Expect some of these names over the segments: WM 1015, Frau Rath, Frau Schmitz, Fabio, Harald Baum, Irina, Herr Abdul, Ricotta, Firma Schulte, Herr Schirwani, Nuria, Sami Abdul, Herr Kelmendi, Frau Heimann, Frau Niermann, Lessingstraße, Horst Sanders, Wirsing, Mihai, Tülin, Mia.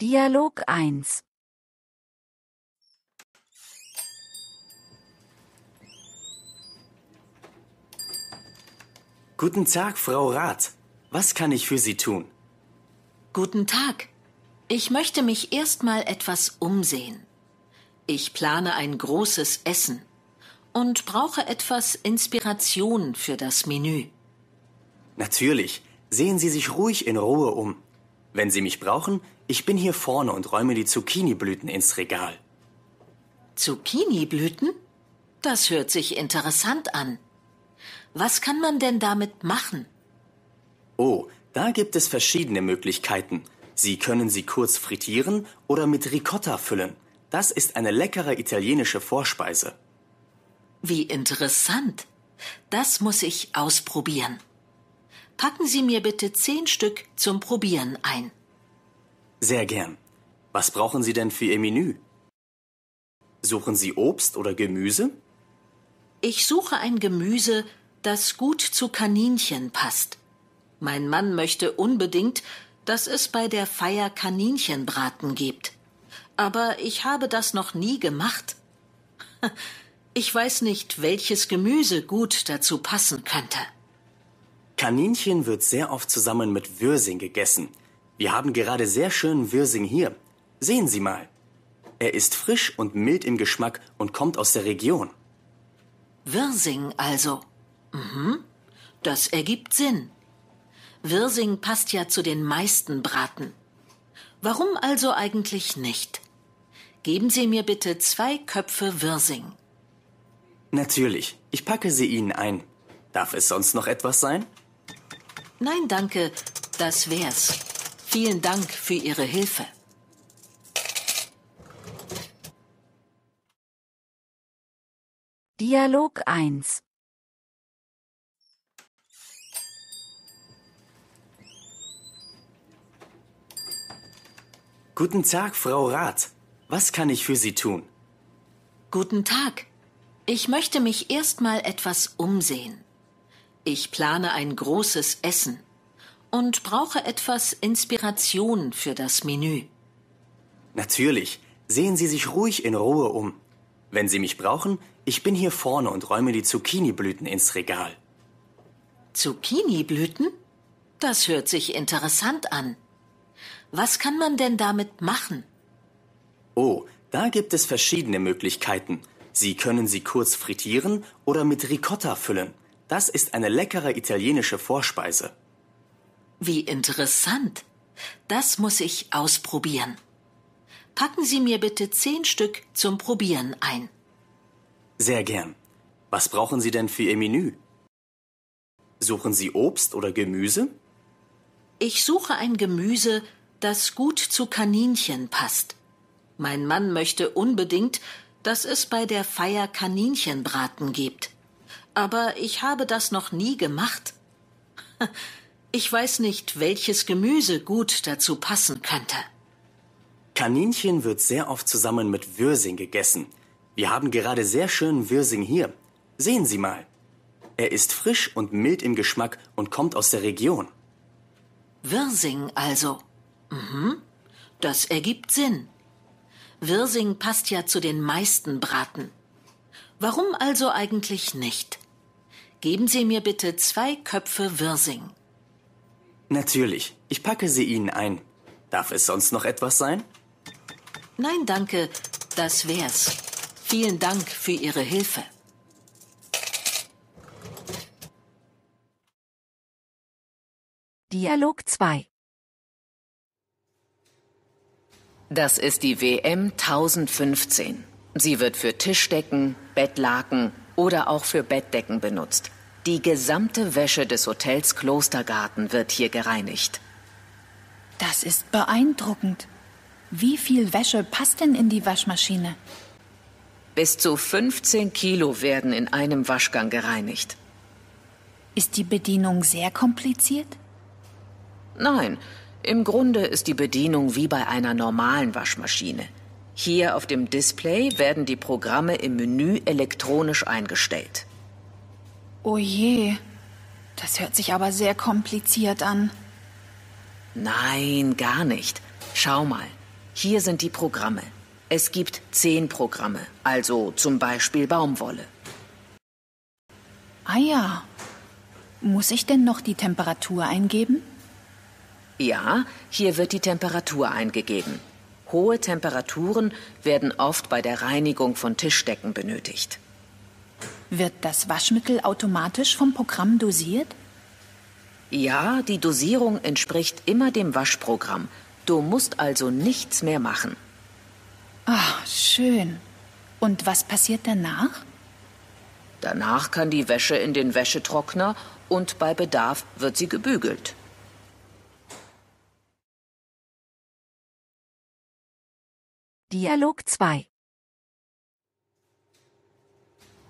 Dialog 1. Guten Tag, Frau Rath. Was kann ich für Sie tun? Guten Tag. Ich möchte mich erstmal etwas umsehen. Ich plane ein großes Essen und brauche etwas Inspiration für das Menü. Natürlich. Sehen Sie sich ruhig in Ruhe um. Wenn Sie mich brauchen, ich bin hier vorne und räume die Zucchiniblüten ins Regal. Zucchiniblüten? Das hört sich interessant an. Was kann man denn damit machen? Oh, da gibt es verschiedene Möglichkeiten. Sie können sie kurz frittieren oder mit Ricotta füllen. Das ist eine leckere italienische Vorspeise. Wie interessant. Das muss ich ausprobieren. Packen Sie mir bitte 10 Stück zum Probieren ein. Sehr gern. Was brauchen Sie denn für Ihr Menü? Suchen Sie Obst oder Gemüse? Ich suche ein Gemüse, das gut zu Kaninchen passt. Mein Mann möchte unbedingt, dass es bei der Feier Kaninchenbraten gibt. Aber ich habe das noch nie gemacht. Ich weiß nicht, welches Gemüse gut dazu passen könnte. Kaninchen wird sehr oft zusammen mit Wirsing gegessen. Wir haben gerade sehr schönen Wirsing hier. Sehen Sie mal. Er ist frisch und mild im Geschmack und kommt aus der Region. Wirsing also. Mhm, das ergibt Sinn. Wirsing passt ja zu den meisten Braten. Warum also eigentlich nicht? Geben Sie mir bitte 2 Köpfe Wirsing. Natürlich, ich packe sie Ihnen ein. Darf es sonst noch etwas sein? Nein, danke, das wär's. Vielen Dank für Ihre Hilfe. Dialog 1. Guten Tag, Frau Rath. Was kann ich für Sie tun? Guten Tag. Ich möchte mich erstmal etwas umsehen. Ich plane ein großes Essen und brauche etwas Inspiration für das Menü. Natürlich. Sehen Sie sich ruhig in Ruhe um. Wenn Sie mich brauchen, ich bin hier vorne und räume die Zucchiniblüten ins Regal. Zucchiniblüten? Das hört sich interessant an. Was kann man denn damit machen? Oh, da gibt es verschiedene Möglichkeiten. Sie können sie kurz frittieren oder mit Ricotta füllen. Das ist eine leckere italienische Vorspeise. Wie interessant. Das muss ich ausprobieren. Packen Sie mir bitte 10 Stück zum Probieren ein. Sehr gern. Was brauchen Sie denn für Ihr Menü? Suchen Sie Obst oder Gemüse? Ich suche ein Gemüse, das gut zu Kaninchen passt. Mein Mann möchte unbedingt, dass es bei der Feier Kaninchenbraten gibt. Aber ich habe das noch nie gemacht. Ich weiß nicht, welches Gemüse gut dazu passen könnte. Kaninchen wird sehr oft zusammen mit Wirsing gegessen. Wir haben gerade sehr schönen Wirsing hier. Sehen Sie mal. Er ist frisch und mild im Geschmack und kommt aus der Region. Wirsing also. Mhm, das ergibt Sinn. Wirsing passt ja zu den meisten Braten. Warum also eigentlich nicht? Geben Sie mir bitte 2 Köpfe Wirsing. Natürlich, ich packe sie Ihnen ein. Darf es sonst noch etwas sein? Nein, danke, das wär's. Vielen Dank für Ihre Hilfe. Dialog 2. Das ist die WM 1015. Sie wird für Tischdecken, Bettlaken oder auch für Bettdecken benutzt. Die gesamte Wäsche des Hotels Klostergarten wird hier gereinigt. Das ist beeindruckend. Wie viel Wäsche passt denn in die Waschmaschine? Bis zu 15 Kilo werden in einem Waschgang gereinigt. Ist die Bedienung sehr kompliziert? Nein. Im Grunde ist die Bedienung wie bei einer normalen Waschmaschine. Hier auf dem Display werden die Programme im Menü elektronisch eingestellt. Oh je, das hört sich aber sehr kompliziert an. Nein, gar nicht. Schau mal, Hier sind die Programme. Es gibt 10 Programme, also zum Beispiel Baumwolle. Ah ja. Muss ich denn noch die Temperatur eingeben? Ja, hier wird die Temperatur eingegeben. Hohe Temperaturen werden oft bei der Reinigung von Tischdecken benötigt. Wird das Waschmittel automatisch vom Programm dosiert? Ja, die Dosierung entspricht immer dem Waschprogramm. Du musst also nichts mehr machen. Ach, schön. Und was passiert danach? Danach kann die Wäsche in den Wäschetrockner und bei Bedarf wird sie gebügelt. Dialog 2.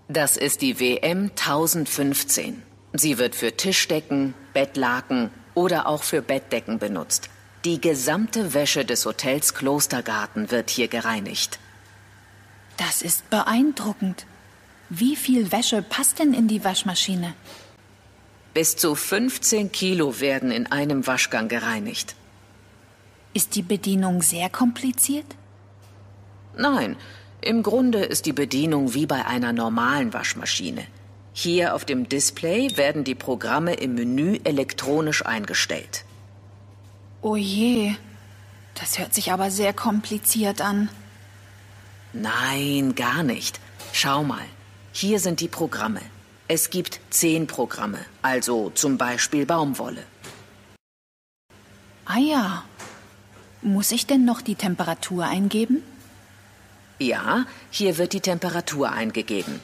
Das ist die WM 1015. Sie wird für Tischdecken, Bettlaken oder auch für Bettdecken benutzt. Die gesamte Wäsche des Hotels Klostergarten wird hier gereinigt. Das ist beeindruckend. Wie viel Wäsche passt denn in die Waschmaschine? Bis zu 15 Kilo werden in einem Waschgang gereinigt. Ist die Bedienung sehr kompliziert? Nein, im Grunde ist die Bedienung wie bei einer normalen Waschmaschine. Hier auf dem Display werden die Programme im Menü elektronisch eingestellt. Oh je, das hört sich aber sehr kompliziert an. Nein, gar nicht. Schau mal, hier sind die Programme. Es gibt 10 Programme, also zum Beispiel Baumwolle. Ah ja, muss ich denn noch die Temperatur eingeben? Ja, hier wird die Temperatur eingegeben.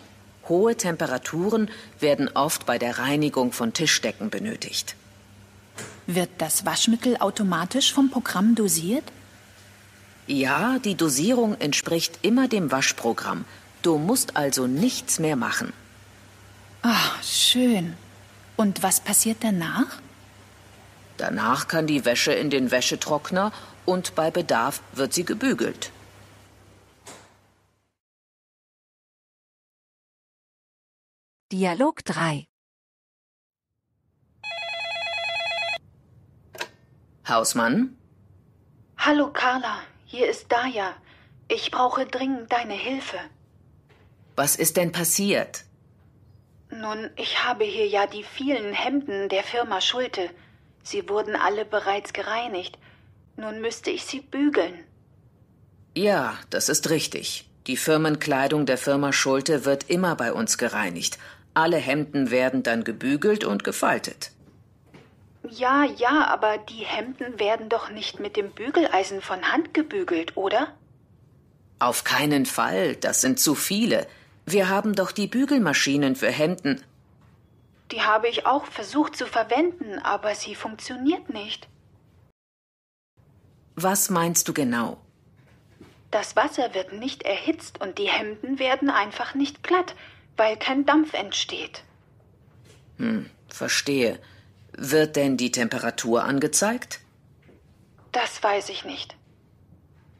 Hohe Temperaturen werden oft bei der Reinigung von Tischdecken benötigt. Wird das Waschmittel automatisch vom Programm dosiert? Ja, die Dosierung entspricht immer dem Waschprogramm. Du musst also nichts mehr machen. Ach, schön. Und was passiert danach? Danach kann die Wäsche in den Wäschetrockner und bei Bedarf wird sie gebügelt. Dialog 3. Hausmann? Hallo Carla, hier ist Daya. Ich brauche dringend deine Hilfe. Was ist denn passiert? Nun, ich habe hier ja die vielen Hemden der Firma Schulte. Sie wurden alle bereits gereinigt. Nun müsste ich sie bügeln. Ja, das ist richtig. Die Firmenkleidung der Firma Schulte wird immer bei uns gereinigt. Alle Hemden werden dann gebügelt und gefaltet. Ja, aber die Hemden werden doch nicht mit dem Bügeleisen von Hand gebügelt, oder? Auf keinen Fall, das sind zu viele. Wir haben doch die Bügelmaschinen für Hemden. Die habe ich auch versucht zu verwenden, aber sie funktioniert nicht. Was meinst du genau? Das Wasser wird nicht erhitzt und die Hemden werden einfach nicht glatt, weil kein Dampf entsteht. Verstehe. Wird denn die Temperatur angezeigt? Das weiß ich nicht.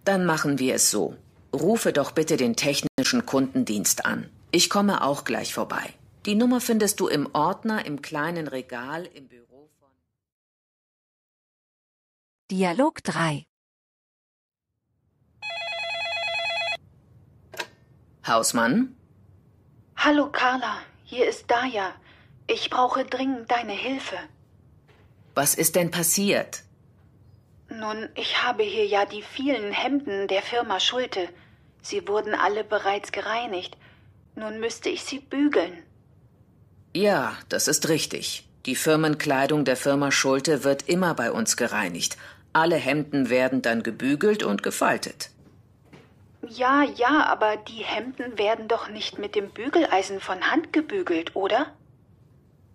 Dann machen wir es so. Rufe doch bitte den technischen Kundendienst an. Ich komme auch gleich vorbei. Die Nummer findest du im Ordner im kleinen Regal im Büro von... Dialog 3. Hausmann? Hallo Carla, hier ist Daya. Ich brauche dringend deine Hilfe. Was ist denn passiert? Nun, ich habe hier ja die vielen Hemden der Firma Schulte. Sie wurden alle bereits gereinigt. Nun müsste ich sie bügeln. Ja, das ist richtig. Die Firmenkleidung der Firma Schulte wird immer bei uns gereinigt. Alle Hemden werden dann gebügelt und gefaltet. Ja, aber die Hemden werden doch nicht mit dem Bügeleisen von Hand gebügelt, oder?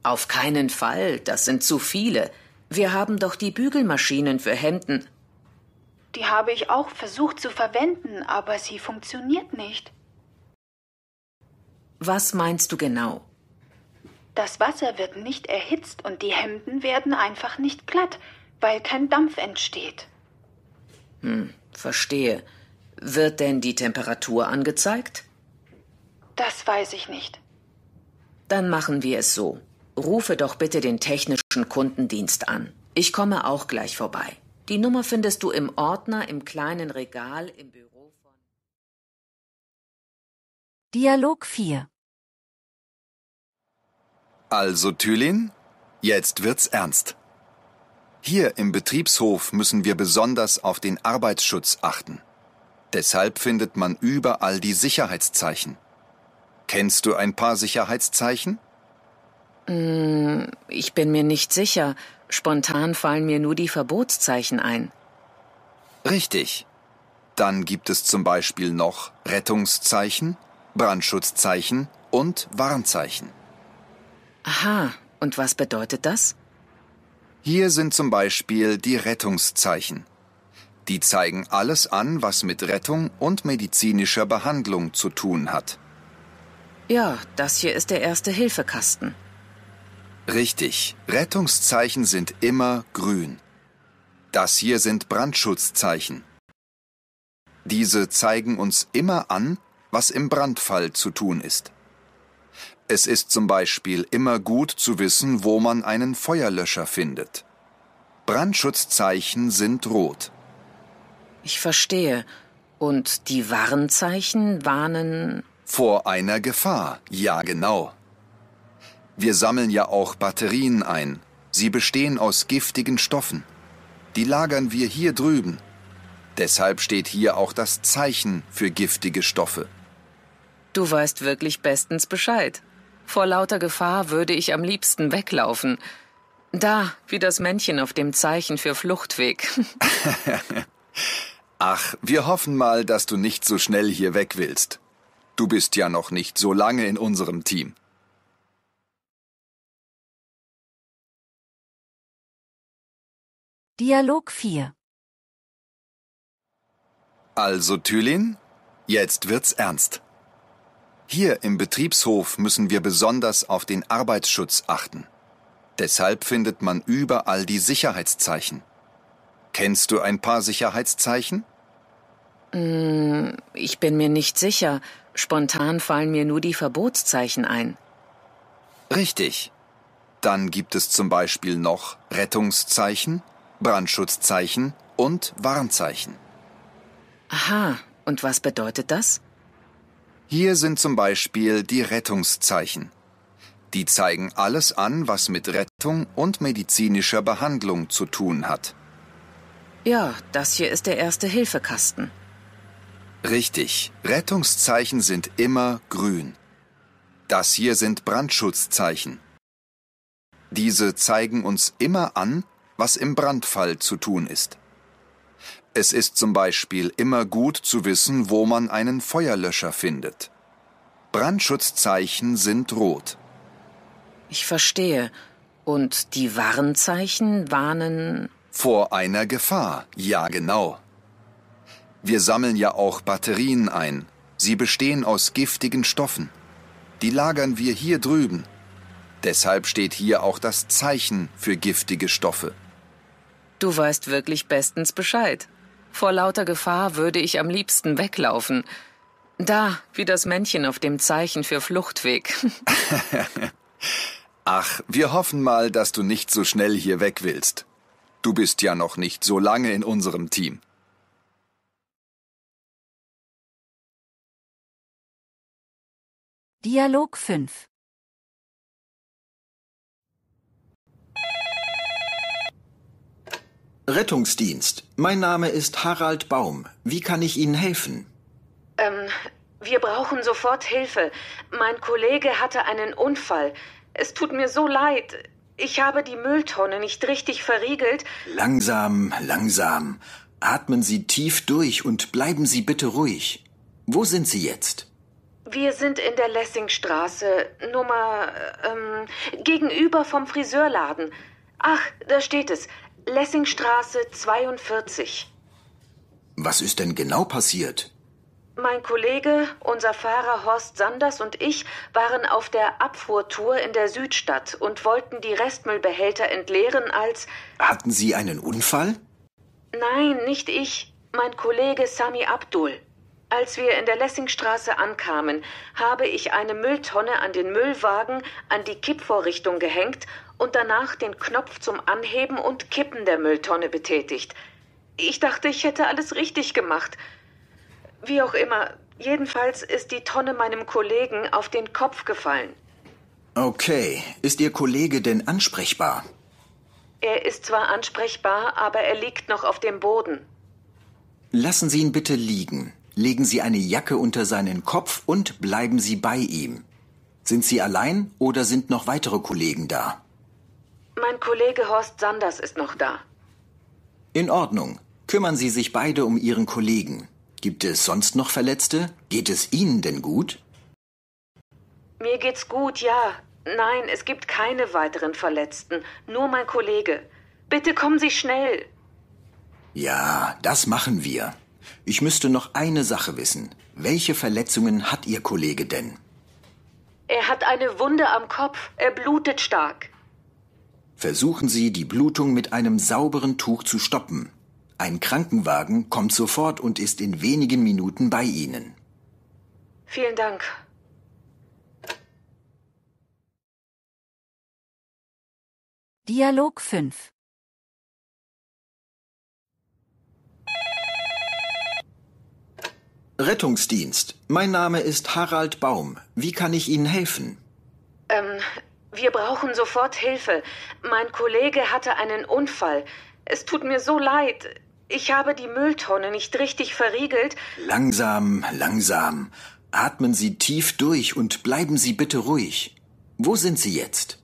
Auf keinen Fall, das sind zu viele. Wir haben doch die Bügelmaschinen für Hemden. Die habe ich auch versucht zu verwenden, aber sie funktioniert nicht. Was meinst du genau? Das Wasser wird nicht erhitzt und die Hemden werden einfach nicht glatt, weil kein Dampf entsteht. Verstehe. Wird denn die Temperatur angezeigt? Das weiß ich nicht. Dann machen wir es so. Rufe doch bitte den technischen Kundendienst an. Ich komme auch gleich vorbei. Die Nummer findest du im Ordner, im kleinen Regal, im Büro von... Dialog 4. Also Tülin, jetzt wird's ernst. Hier im Betriebshof müssen wir besonders auf den Arbeitsschutz achten. Deshalb findet man überall die Sicherheitszeichen. Kennst du ein paar Sicherheitszeichen? Ich bin mir nicht sicher. Spontan fallen mir nur die Verbotszeichen ein. Richtig. Dann gibt es zum Beispiel noch Rettungszeichen, Brandschutzzeichen und Warnzeichen. Aha, und was bedeutet das? Hier sind zum Beispiel die Rettungszeichen. Die zeigen alles an, was mit Rettung und medizinischer Behandlung zu tun hat. Ja, das hier ist der Erste-Hilfe-Kasten. Richtig, Rettungszeichen sind immer grün. Das hier sind Brandschutzzeichen. Diese zeigen uns immer an, was im Brandfall zu tun ist. Es ist zum Beispiel immer gut zu wissen, wo man einen Feuerlöscher findet. Brandschutzzeichen sind rot. Ich verstehe. Und die Warnzeichen warnen... Vor einer Gefahr, ja genau. Wir sammeln ja auch Batterien ein. Sie bestehen aus giftigen Stoffen. Die lagern wir hier drüben. Deshalb steht hier auch das Zeichen für giftige Stoffe. Du weißt wirklich bestens Bescheid. Vor lauter Gefahr würde ich am liebsten weglaufen. Da, wie das Männchen auf dem Zeichen für Fluchtweg. Ach, wir hoffen mal, dass du nicht so schnell hier weg willst. Du bist ja noch nicht so lange in unserem Team. Dialog 4. Also Tülin, jetzt wird's ernst. Hier im Betriebshof müssen wir besonders auf den Arbeitsschutz achten. Deshalb findet man überall die Sicherheitszeichen. Kennst du ein paar Sicherheitszeichen? Ich bin mir nicht sicher. Spontan fallen mir nur die Verbotszeichen ein. Richtig. Dann gibt es zum Beispiel noch Rettungszeichen, Brandschutzzeichen und Warnzeichen. Aha, und was bedeutet das? Hier sind zum Beispiel die Rettungszeichen. Die zeigen alles an, was mit Rettung und medizinischer Behandlung zu tun hat. Ja, das hier ist der Erste-Hilfe-Kasten. Richtig, Rettungszeichen sind immer grün. Das hier sind Brandschutzzeichen. Diese zeigen uns immer an, was im Brandfall zu tun ist. Es ist zum Beispiel immer gut zu wissen, wo man einen Feuerlöscher findet. Brandschutzzeichen sind rot. Ich verstehe. Und die Warnzeichen warnen... Vor einer Gefahr, ja genau. Wir sammeln ja auch Batterien ein. Sie bestehen aus giftigen Stoffen. Die lagern wir hier drüben. Deshalb steht hier auch das Zeichen für giftige Stoffe. Du weißt wirklich bestens Bescheid. Vor lauter Gefahr würde ich am liebsten weglaufen. Da, wie das Männchen auf dem Zeichen für Fluchtweg. Ach, wir hoffen mal, dass du nicht so schnell hier weg willst. Du bist ja noch nicht so lange in unserem Team. Dialog 5. Rettungsdienst. Mein Name ist Harald Baum. Wie kann ich Ihnen helfen? Wir brauchen sofort Hilfe. Mein Kollege hatte einen Unfall. Es tut mir so leid. Ich habe die Mülltonne nicht richtig verriegelt. Langsam, langsam. Atmen Sie tief durch und bleiben Sie bitte ruhig. Wo sind Sie jetzt? Wir sind in der Lessingstraße, Nummer, gegenüber vom Friseurladen. Ach, da steht es. Lessingstraße 42. Was ist denn genau passiert? Mein Kollege, unser Fahrer Horst Sanders und ich waren auf der Abfuhrtour in der Südstadt und wollten die Restmüllbehälter entleeren als... Hatten Sie einen Unfall? Nein, nicht ich. Mein Kollege Sami Abdul. Als wir in der Lessingstraße ankamen, habe ich eine Mülltonne an den Müllwagen, an die Kippvorrichtung gehängt und danach den Knopf zum Anheben und Kippen der Mülltonne betätigt. Ich dachte, ich hätte alles richtig gemacht. Wie auch immer, jedenfalls ist die Tonne meinem Kollegen auf den Kopf gefallen. Okay, ist Ihr Kollege denn ansprechbar? Er ist zwar ansprechbar, aber er liegt noch auf dem Boden. Lassen Sie ihn bitte liegen. Legen Sie eine Jacke unter seinen Kopf und bleiben Sie bei ihm. Sind Sie allein oder sind noch weitere Kollegen da? Mein Kollege Horst Sanders ist noch da. In Ordnung. Kümmern Sie sich beide um Ihren Kollegen. Gibt es sonst noch Verletzte? Geht es Ihnen denn gut? Mir geht's gut, ja. Nein, es gibt keine weiteren Verletzten. Nur mein Kollege. Bitte kommen Sie schnell. Ja, das machen wir. Ich müsste noch eine Sache wissen. Welche Verletzungen hat Ihr Kollege denn? Er hat eine Wunde am Kopf. Er blutet stark. Versuchen Sie, die Blutung mit einem sauberen Tuch zu stoppen. Ein Krankenwagen kommt sofort und ist in wenigen Minuten bei Ihnen. Vielen Dank. Dialog 5. Rettungsdienst. Mein Name ist Harald Baum. Wie kann ich Ihnen helfen? Wir brauchen sofort Hilfe. Mein Kollege hatte einen Unfall. Es tut mir so leid. Ich habe die Mülltonne nicht richtig verriegelt. Langsam, langsam. Atmen Sie tief durch und bleiben Sie bitte ruhig. Wo sind Sie jetzt?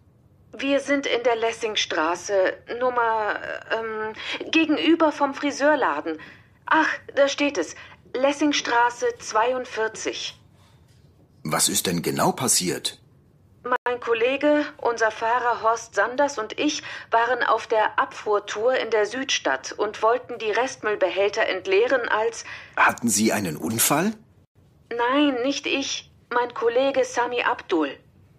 Wir sind in der Lessingstraße, Nummer, gegenüber vom Friseurladen. Ach, da steht es. Lessingstraße 42. Was ist denn genau passiert? Mein Kollege, unser Fahrer Horst Sanders und ich waren auf der Abfuhrtour in der Südstadt und wollten die Restmüllbehälter entleeren als... Hatten Sie einen Unfall? Nein, nicht ich. Mein Kollege Sami Abdul.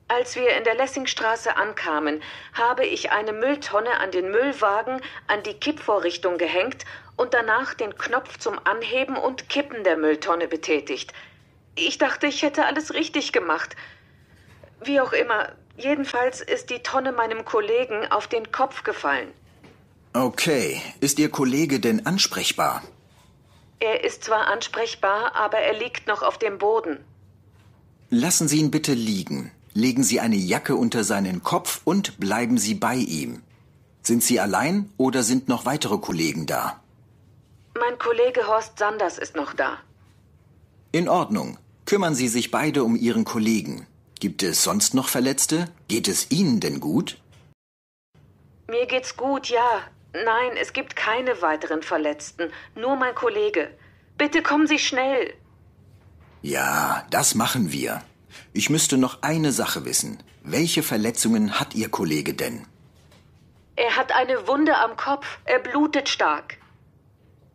Als wir in der Lessingstraße ankamen, habe ich eine Mülltonne an den Müllwagen, an die Kippvorrichtung gehängt und danach den Knopf zum Anheben und Kippen der Mülltonne betätigt. Ich dachte, ich hätte alles richtig gemacht. Wie auch immer, jedenfalls ist die Tonne meinem Kollegen auf den Kopf gefallen. Okay, ist Ihr Kollege denn ansprechbar? Er ist zwar ansprechbar, aber er liegt noch auf dem Boden. Lassen Sie ihn bitte liegen. Legen Sie eine Jacke unter seinen Kopf und bleiben Sie bei ihm. Sind Sie allein oder sind noch weitere Kollegen da? Mein Kollege Horst Sanders ist noch da. In Ordnung. Kümmern Sie sich beide um Ihren Kollegen. Gibt es sonst noch Verletzte? Geht es Ihnen denn gut? Mir geht's gut, ja. Nein, es gibt keine weiteren Verletzten. Nur mein Kollege. Bitte kommen Sie schnell. Ja, das machen wir. Ich müsste noch eine Sache wissen. Welche Verletzungen hat Ihr Kollege denn? Er hat eine Wunde am Kopf. Er blutet stark.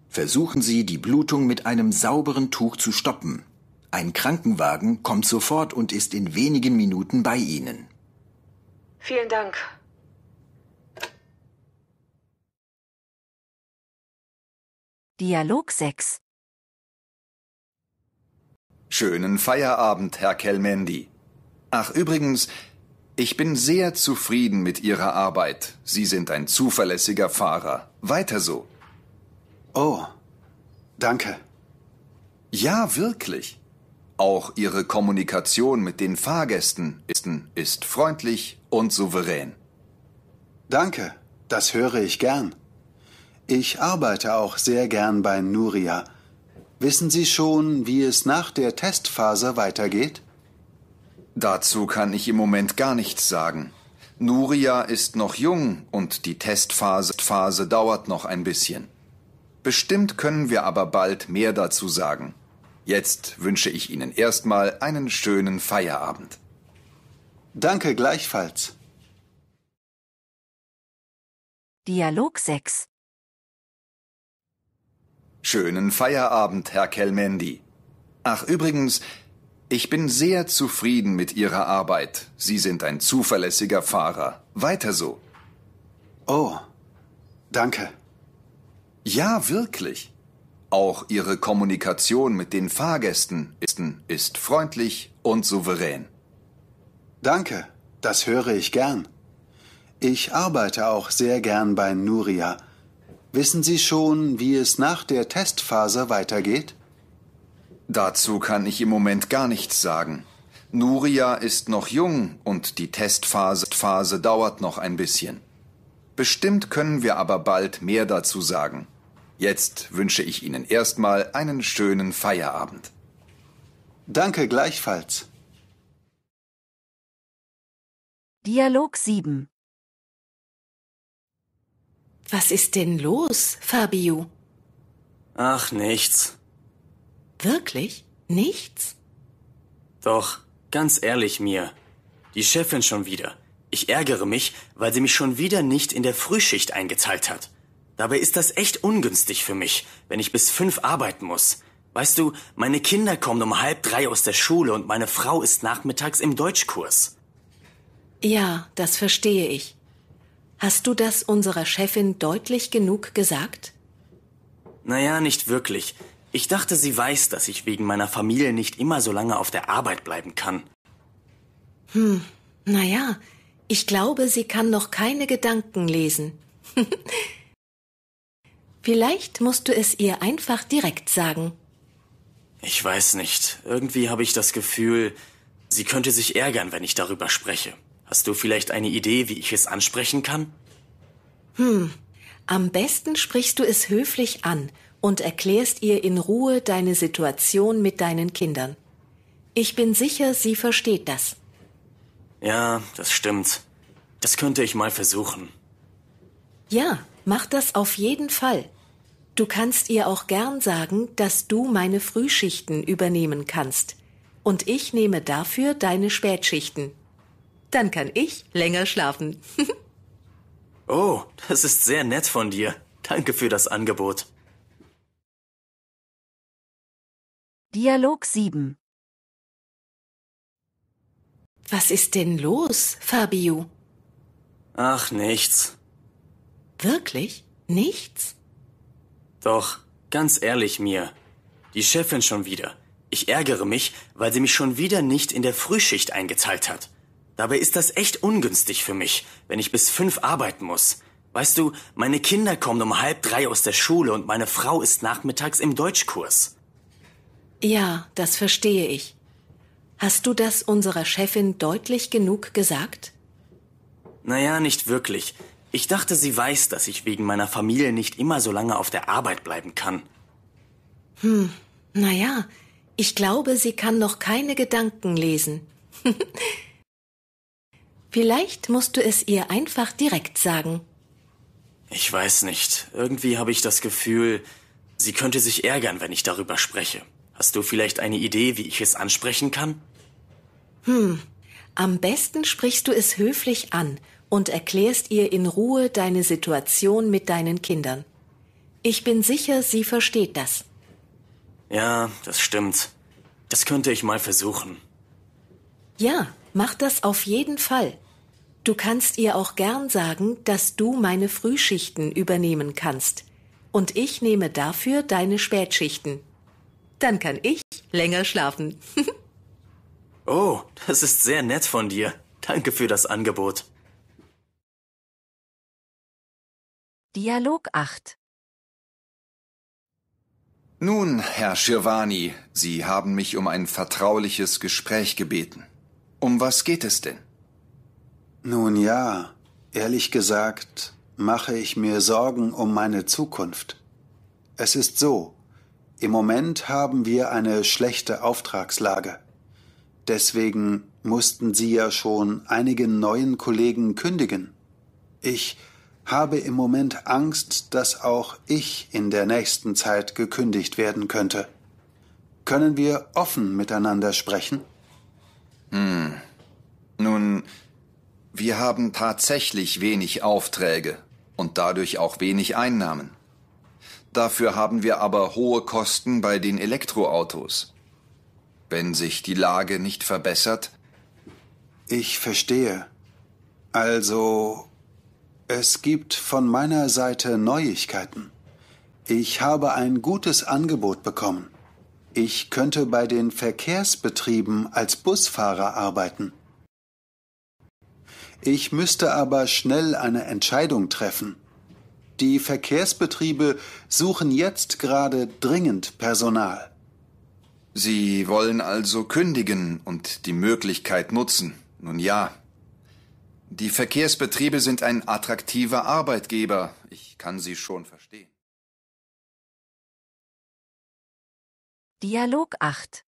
Versuchen Sie, die Blutung mit einem sauberen Tuch zu stoppen. Ein Krankenwagen kommt sofort und ist in wenigen Minuten bei Ihnen. Vielen Dank. Dialog 6. Schönen Feierabend, Herr Kelmendi. Ach, übrigens, ich bin sehr zufrieden mit Ihrer Arbeit. Sie sind ein zuverlässiger Fahrer. Weiter so. Oh, danke. Ja, wirklich. Auch Ihre Kommunikation mit den Fahrgästen ist freundlich und souverän. Danke, das höre ich gern. Ich arbeite auch sehr gern bei Nuria. Wissen Sie schon, wie es nach der Testphase weitergeht? Dazu kann ich im Moment gar nichts sagen. Nuria ist noch jung und die Testphase dauert noch ein bisschen. Bestimmt können wir aber bald mehr dazu sagen. Jetzt wünsche ich Ihnen erstmal einen schönen Feierabend. Danke gleichfalls. Dialog 6. Schönen Feierabend, Herr Kelmendi. Ach, übrigens, ich bin sehr zufrieden mit Ihrer Arbeit. Sie sind ein zuverlässiger Fahrer. Weiter so. Oh, danke. Ja, wirklich. Auch Ihre Kommunikation mit den Fahrgästen ist freundlich und souverän. Danke, das höre ich gern. Ich arbeite auch sehr gern bei Nuria. Wissen Sie schon, wie es nach der Testphase weitergeht? Dazu kann ich im Moment gar nichts sagen. Nuria ist noch jung und die Testphase dauert noch ein bisschen. Bestimmt können wir aber bald mehr dazu sagen. Jetzt wünsche ich Ihnen erstmal einen schönen Feierabend. Danke gleichfalls. Dialog 7. Was ist denn los, Fabio? Ach, nichts. Wirklich? Nichts? Doch, ganz ehrlich, Mia. Die Chefin schon wieder. Ich ärgere mich, weil sie mich schon wieder nicht in der Frühschicht eingeteilt hat. Dabei ist das echt ungünstig für mich, wenn ich bis 5 arbeiten muss. Weißt du, meine Kinder kommen um 14:30 aus der Schule und meine Frau ist nachmittags im Deutschkurs. Ja, das verstehe ich. Hast du das unserer Chefin deutlich genug gesagt? Naja, nicht wirklich. Ich dachte, sie weiß, dass ich wegen meiner Familie nicht immer so lange auf der Arbeit bleiben kann. Naja, ich glaube, sie kann noch keine Gedanken lesen. Vielleicht musst du es ihr einfach direkt sagen. Ich weiß nicht. Irgendwie habe ich das Gefühl, sie könnte sich ärgern, wenn ich darüber spreche. Hast du vielleicht eine Idee, wie ich es ansprechen kann? Am besten sprichst du es höflich an und erklärst ihr in Ruhe deine Situation mit deinen Kindern. Ich bin sicher, sie versteht das. Ja, das stimmt. Das könnte ich mal versuchen. Ja, mach das auf jeden Fall. Du kannst ihr auch gern sagen, dass du meine Frühschichten übernehmen kannst. Und ich nehme dafür deine Spätschichten. Dann kann ich länger schlafen. Oh, das ist sehr nett von dir. Danke für das Angebot. Dialog 7. Was ist denn los, Fabio? Ach, nichts. Wirklich? Nichts? Doch, ganz ehrlich, Mia. Die Chefin schon wieder. Ich ärgere mich, weil sie mich schon wieder nicht in der Frühschicht eingeteilt hat. Dabei ist das echt ungünstig für mich, wenn ich bis 5 arbeiten muss. Weißt du, meine Kinder kommen um 14:30 aus der Schule und meine Frau ist nachmittags im Deutschkurs. Ja, das verstehe ich. Hast du das unserer Chefin deutlich genug gesagt? Naja, nicht wirklich. Ich dachte, sie weiß, dass ich wegen meiner Familie nicht immer so lange auf der Arbeit bleiben kann. Naja, ich glaube, sie kann noch keine Gedanken lesen. Vielleicht musst du es ihr einfach direkt sagen. Ich weiß nicht. Irgendwie habe ich das Gefühl, sie könnte sich ärgern, wenn ich darüber spreche. Hast du vielleicht eine Idee, wie ich es ansprechen kann? Am besten sprichst du es höflich an und erklärst ihr in Ruhe deine Situation mit deinen Kindern. Ich bin sicher, sie versteht das. Ja, das stimmt. Das könnte ich mal versuchen. Ja, mach das auf jeden Fall. Du kannst ihr auch gern sagen, dass du meine Frühschichten übernehmen kannst. Und ich nehme dafür deine Spätschichten. Dann kann ich länger schlafen. Oh, das ist sehr nett von dir. Danke für das Angebot. Dialog 8. Nun, Herr Schirwani, Sie haben mich um ein vertrauliches Gespräch gebeten. Um was geht es denn? Nun ja, ehrlich gesagt, mache ich mir Sorgen um meine Zukunft. Es ist so, im Moment haben wir eine schlechte Auftragslage. Deswegen mussten Sie ja schon einigen neuen Kollegen kündigen. Ich habe im Moment Angst, dass auch ich in der nächsten Zeit gekündigt werden könnte. Können wir offen miteinander sprechen? Nun, wir haben tatsächlich wenig Aufträge und dadurch auch wenig Einnahmen. Dafür haben wir aber hohe Kosten bei den Elektroautos. Wenn sich die Lage nicht verbessert... Ich verstehe. Also, es gibt von meiner Seite Neuigkeiten. Ich habe ein gutes Angebot bekommen. Ich könnte bei den Verkehrsbetrieben als Busfahrer arbeiten. Ich müsste aber schnell eine Entscheidung treffen. Die Verkehrsbetriebe suchen jetzt gerade dringend Personal. Sie wollen also kündigen und die Möglichkeit nutzen. Nun ja. Die Verkehrsbetriebe sind ein attraktiver Arbeitgeber. Ich kann Sie schon verstehen. Dialog 8.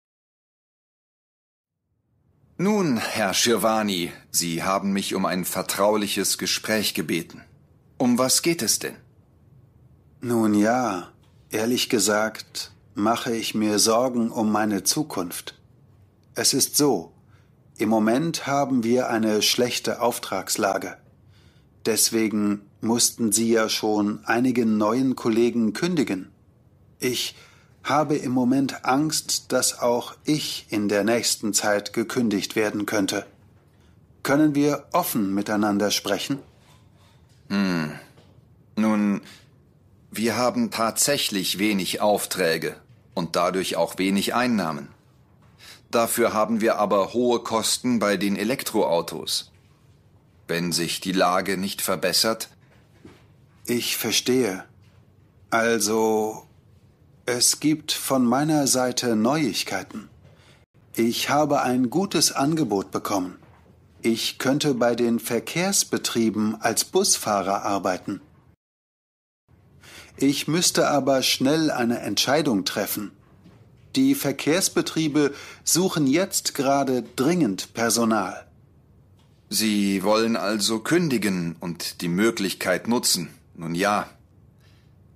Nun, Herr Schirwani, Sie haben mich um ein vertrauliches Gespräch gebeten. Um was geht es denn? Nun ja, ehrlich gesagt, mache ich mir Sorgen um meine Zukunft. Es ist so, im Moment haben wir eine schlechte Auftragslage. Deswegen mussten Sie ja schon einigen neuen Kollegen kündigen. Ich habe im Moment Angst, dass auch ich in der nächsten Zeit gekündigt werden könnte. Können wir offen miteinander sprechen? Nun, wir haben tatsächlich wenig Aufträge und dadurch auch wenig Einnahmen. Dafür haben wir aber hohe Kosten bei den Elektroautos. Wenn sich die Lage nicht verbessert... Ich verstehe. Also... Es gibt von meiner Seite Neuigkeiten. Ich habe ein gutes Angebot bekommen. Ich könnte bei den Verkehrsbetrieben als Busfahrer arbeiten. Ich müsste aber schnell eine Entscheidung treffen. Die Verkehrsbetriebe suchen jetzt gerade dringend Personal. Sie wollen also kündigen und die Möglichkeit nutzen. Nun ja.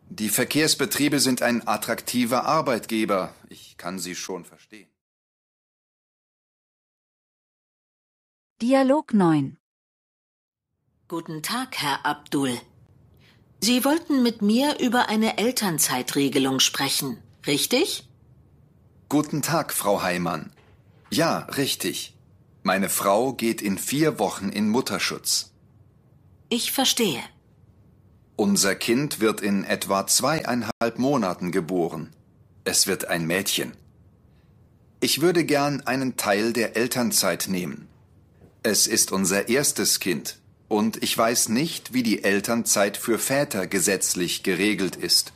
Die Verkehrsbetriebe sind ein attraktiver Arbeitgeber. Ich kann Sie schon verstehen. Dialog 9. Guten Tag, Herr Abdul. Sie wollten mit mir über eine Elternzeitregelung sprechen, richtig? Guten Tag, Frau Heimann. Ja, richtig. Meine Frau geht in 4 Wochen in Mutterschutz. Ich verstehe. Unser Kind wird in etwa 2,5 Monaten geboren. Es wird ein Mädchen. Ich würde gern einen Teil der Elternzeit nehmen. Es ist unser erstes Kind und ich weiß nicht, wie die Elternzeit für Väter gesetzlich geregelt ist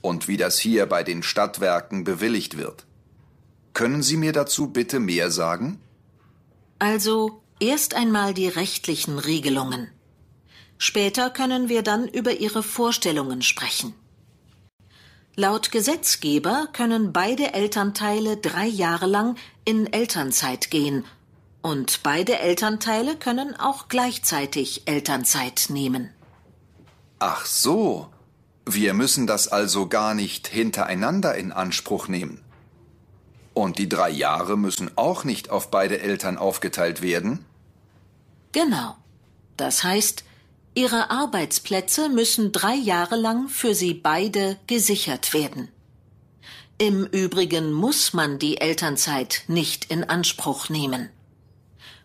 und wie das hier bei den Stadtwerken bewilligt wird. Können Sie mir dazu bitte mehr sagen? Also, erst einmal die rechtlichen Regelungen. Später können wir dann über Ihre Vorstellungen sprechen. Laut Gesetzgeber können beide Elternteile 3 Jahre lang in Elternzeit gehen und beide Elternteile können auch gleichzeitig Elternzeit nehmen. Ach so, wir müssen das also gar nicht hintereinander in Anspruch nehmen. Und die 3 Jahre müssen auch nicht auf beide Eltern aufgeteilt werden? Genau, das heißt... Ihre Arbeitsplätze müssen 3 Jahre lang für Sie beide gesichert werden. Im Übrigen muss man die Elternzeit nicht in Anspruch nehmen.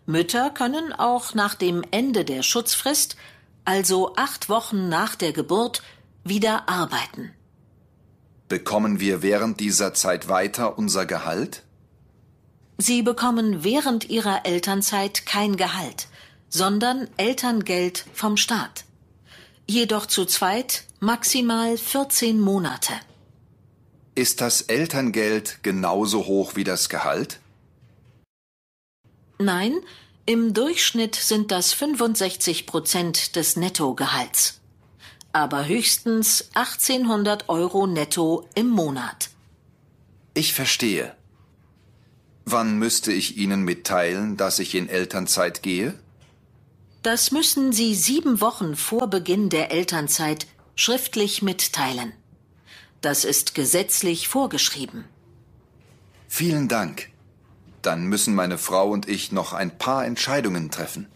Mütter können auch nach dem Ende der Schutzfrist, also 8 Wochen nach der Geburt, wieder arbeiten. Bekommen wir während dieser Zeit weiter unser Gehalt? Sie bekommen während Ihrer Elternzeit kein Gehalt, sondern Elterngeld vom Staat. Jedoch zu zweit maximal 14 Monate. Ist das Elterngeld genauso hoch wie das Gehalt? Nein, im Durchschnitt sind das 65% des Nettogehalts. Aber höchstens 1.800 € netto im Monat. Ich verstehe. Wann müsste ich Ihnen mitteilen, dass ich in Elternzeit gehe? Das müssen Sie 7 Wochen vor Beginn der Elternzeit schriftlich mitteilen. Das ist gesetzlich vorgeschrieben. Vielen Dank. Dann müssen meine Frau und ich noch ein paar Entscheidungen treffen.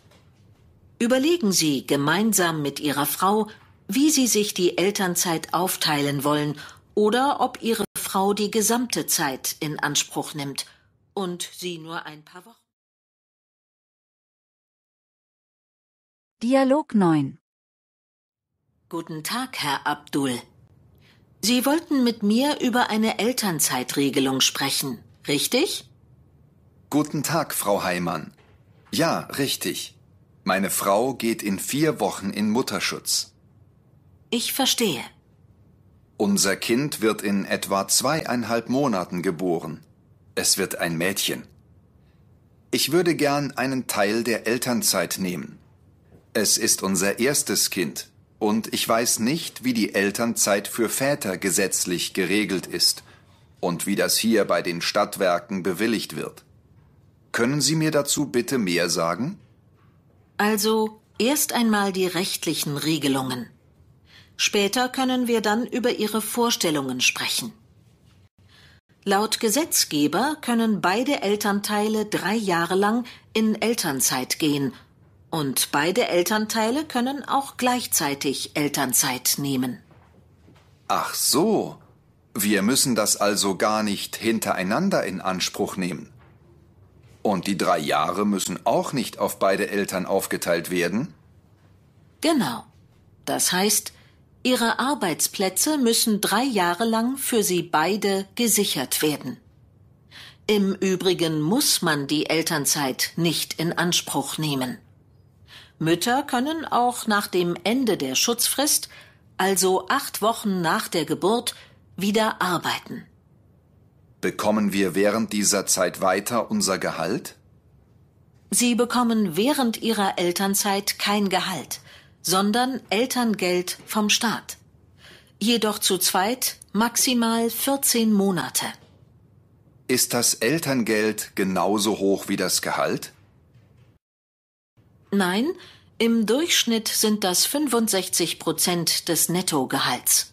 Überlegen Sie gemeinsam mit Ihrer Frau, wie Sie sich die Elternzeit aufteilen wollen oder ob Ihre Frau die gesamte Zeit in Anspruch nimmt und Sie nur ein paar Wochen. Dialog 9. Guten Tag, Herr Abdul. Sie wollten mit mir über eine Elternzeitregelung sprechen, richtig? Guten Tag, Frau Heimann. Ja, richtig. Meine Frau geht in 4 Wochen in Mutterschutz. Ich verstehe. Unser Kind wird in etwa 2,5 Monaten geboren. Es wird ein Mädchen. Ich würde gern einen Teil der Elternzeit nehmen. Es ist unser erstes Kind und ich weiß nicht, wie die Elternzeit für Väter gesetzlich geregelt ist und wie das hier bei den Stadtwerken bewilligt wird. Können Sie mir dazu bitte mehr sagen? Also erst einmal die rechtlichen Regelungen. Später können wir dann über Ihre Vorstellungen sprechen. Laut Gesetzgeber können beide Elternteile 3 Jahre lang in Elternzeit gehen und beide Elternteile können auch gleichzeitig Elternzeit nehmen. Ach so, wir müssen das also gar nicht hintereinander in Anspruch nehmen. Und die 3 Jahre müssen auch nicht auf beide Eltern aufgeteilt werden? Genau, das heißt, Ihre Arbeitsplätze müssen 3 Jahre lang für Sie beide gesichert werden. Im Übrigen muss man die Elternzeit nicht in Anspruch nehmen. Mütter können auch nach dem Ende der Schutzfrist, also 8 Wochen nach der Geburt, wieder arbeiten. Bekommen wir während dieser Zeit weiter unser Gehalt? Sie bekommen während Ihrer Elternzeit kein Gehalt, sondern Elterngeld vom Staat. Jedoch zu zweit maximal 14 Monate. Ist das Elterngeld genauso hoch wie das Gehalt? Nein, im Durchschnitt sind das 65% des Nettogehalts.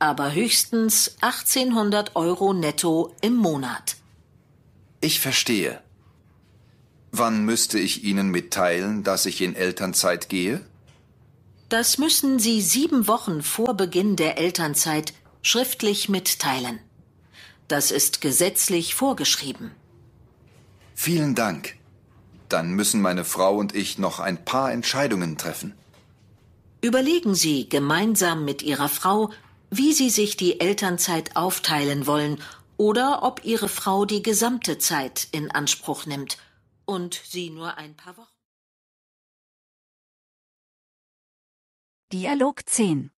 Aber höchstens 1.800 € netto im Monat. Ich verstehe. Wann müsste ich Ihnen mitteilen, dass ich in Elternzeit gehe? Das müssen Sie 7 Wochen vor Beginn der Elternzeit schriftlich mitteilen. Das ist gesetzlich vorgeschrieben. Vielen Dank. Dann müssen meine Frau und ich noch ein paar Entscheidungen treffen. Überlegen Sie gemeinsam mit Ihrer Frau, wie Sie sich die Elternzeit aufteilen wollen oder ob Ihre Frau die gesamte Zeit in Anspruch nimmt und Sie nur ein paar Wochen. Dialog 10.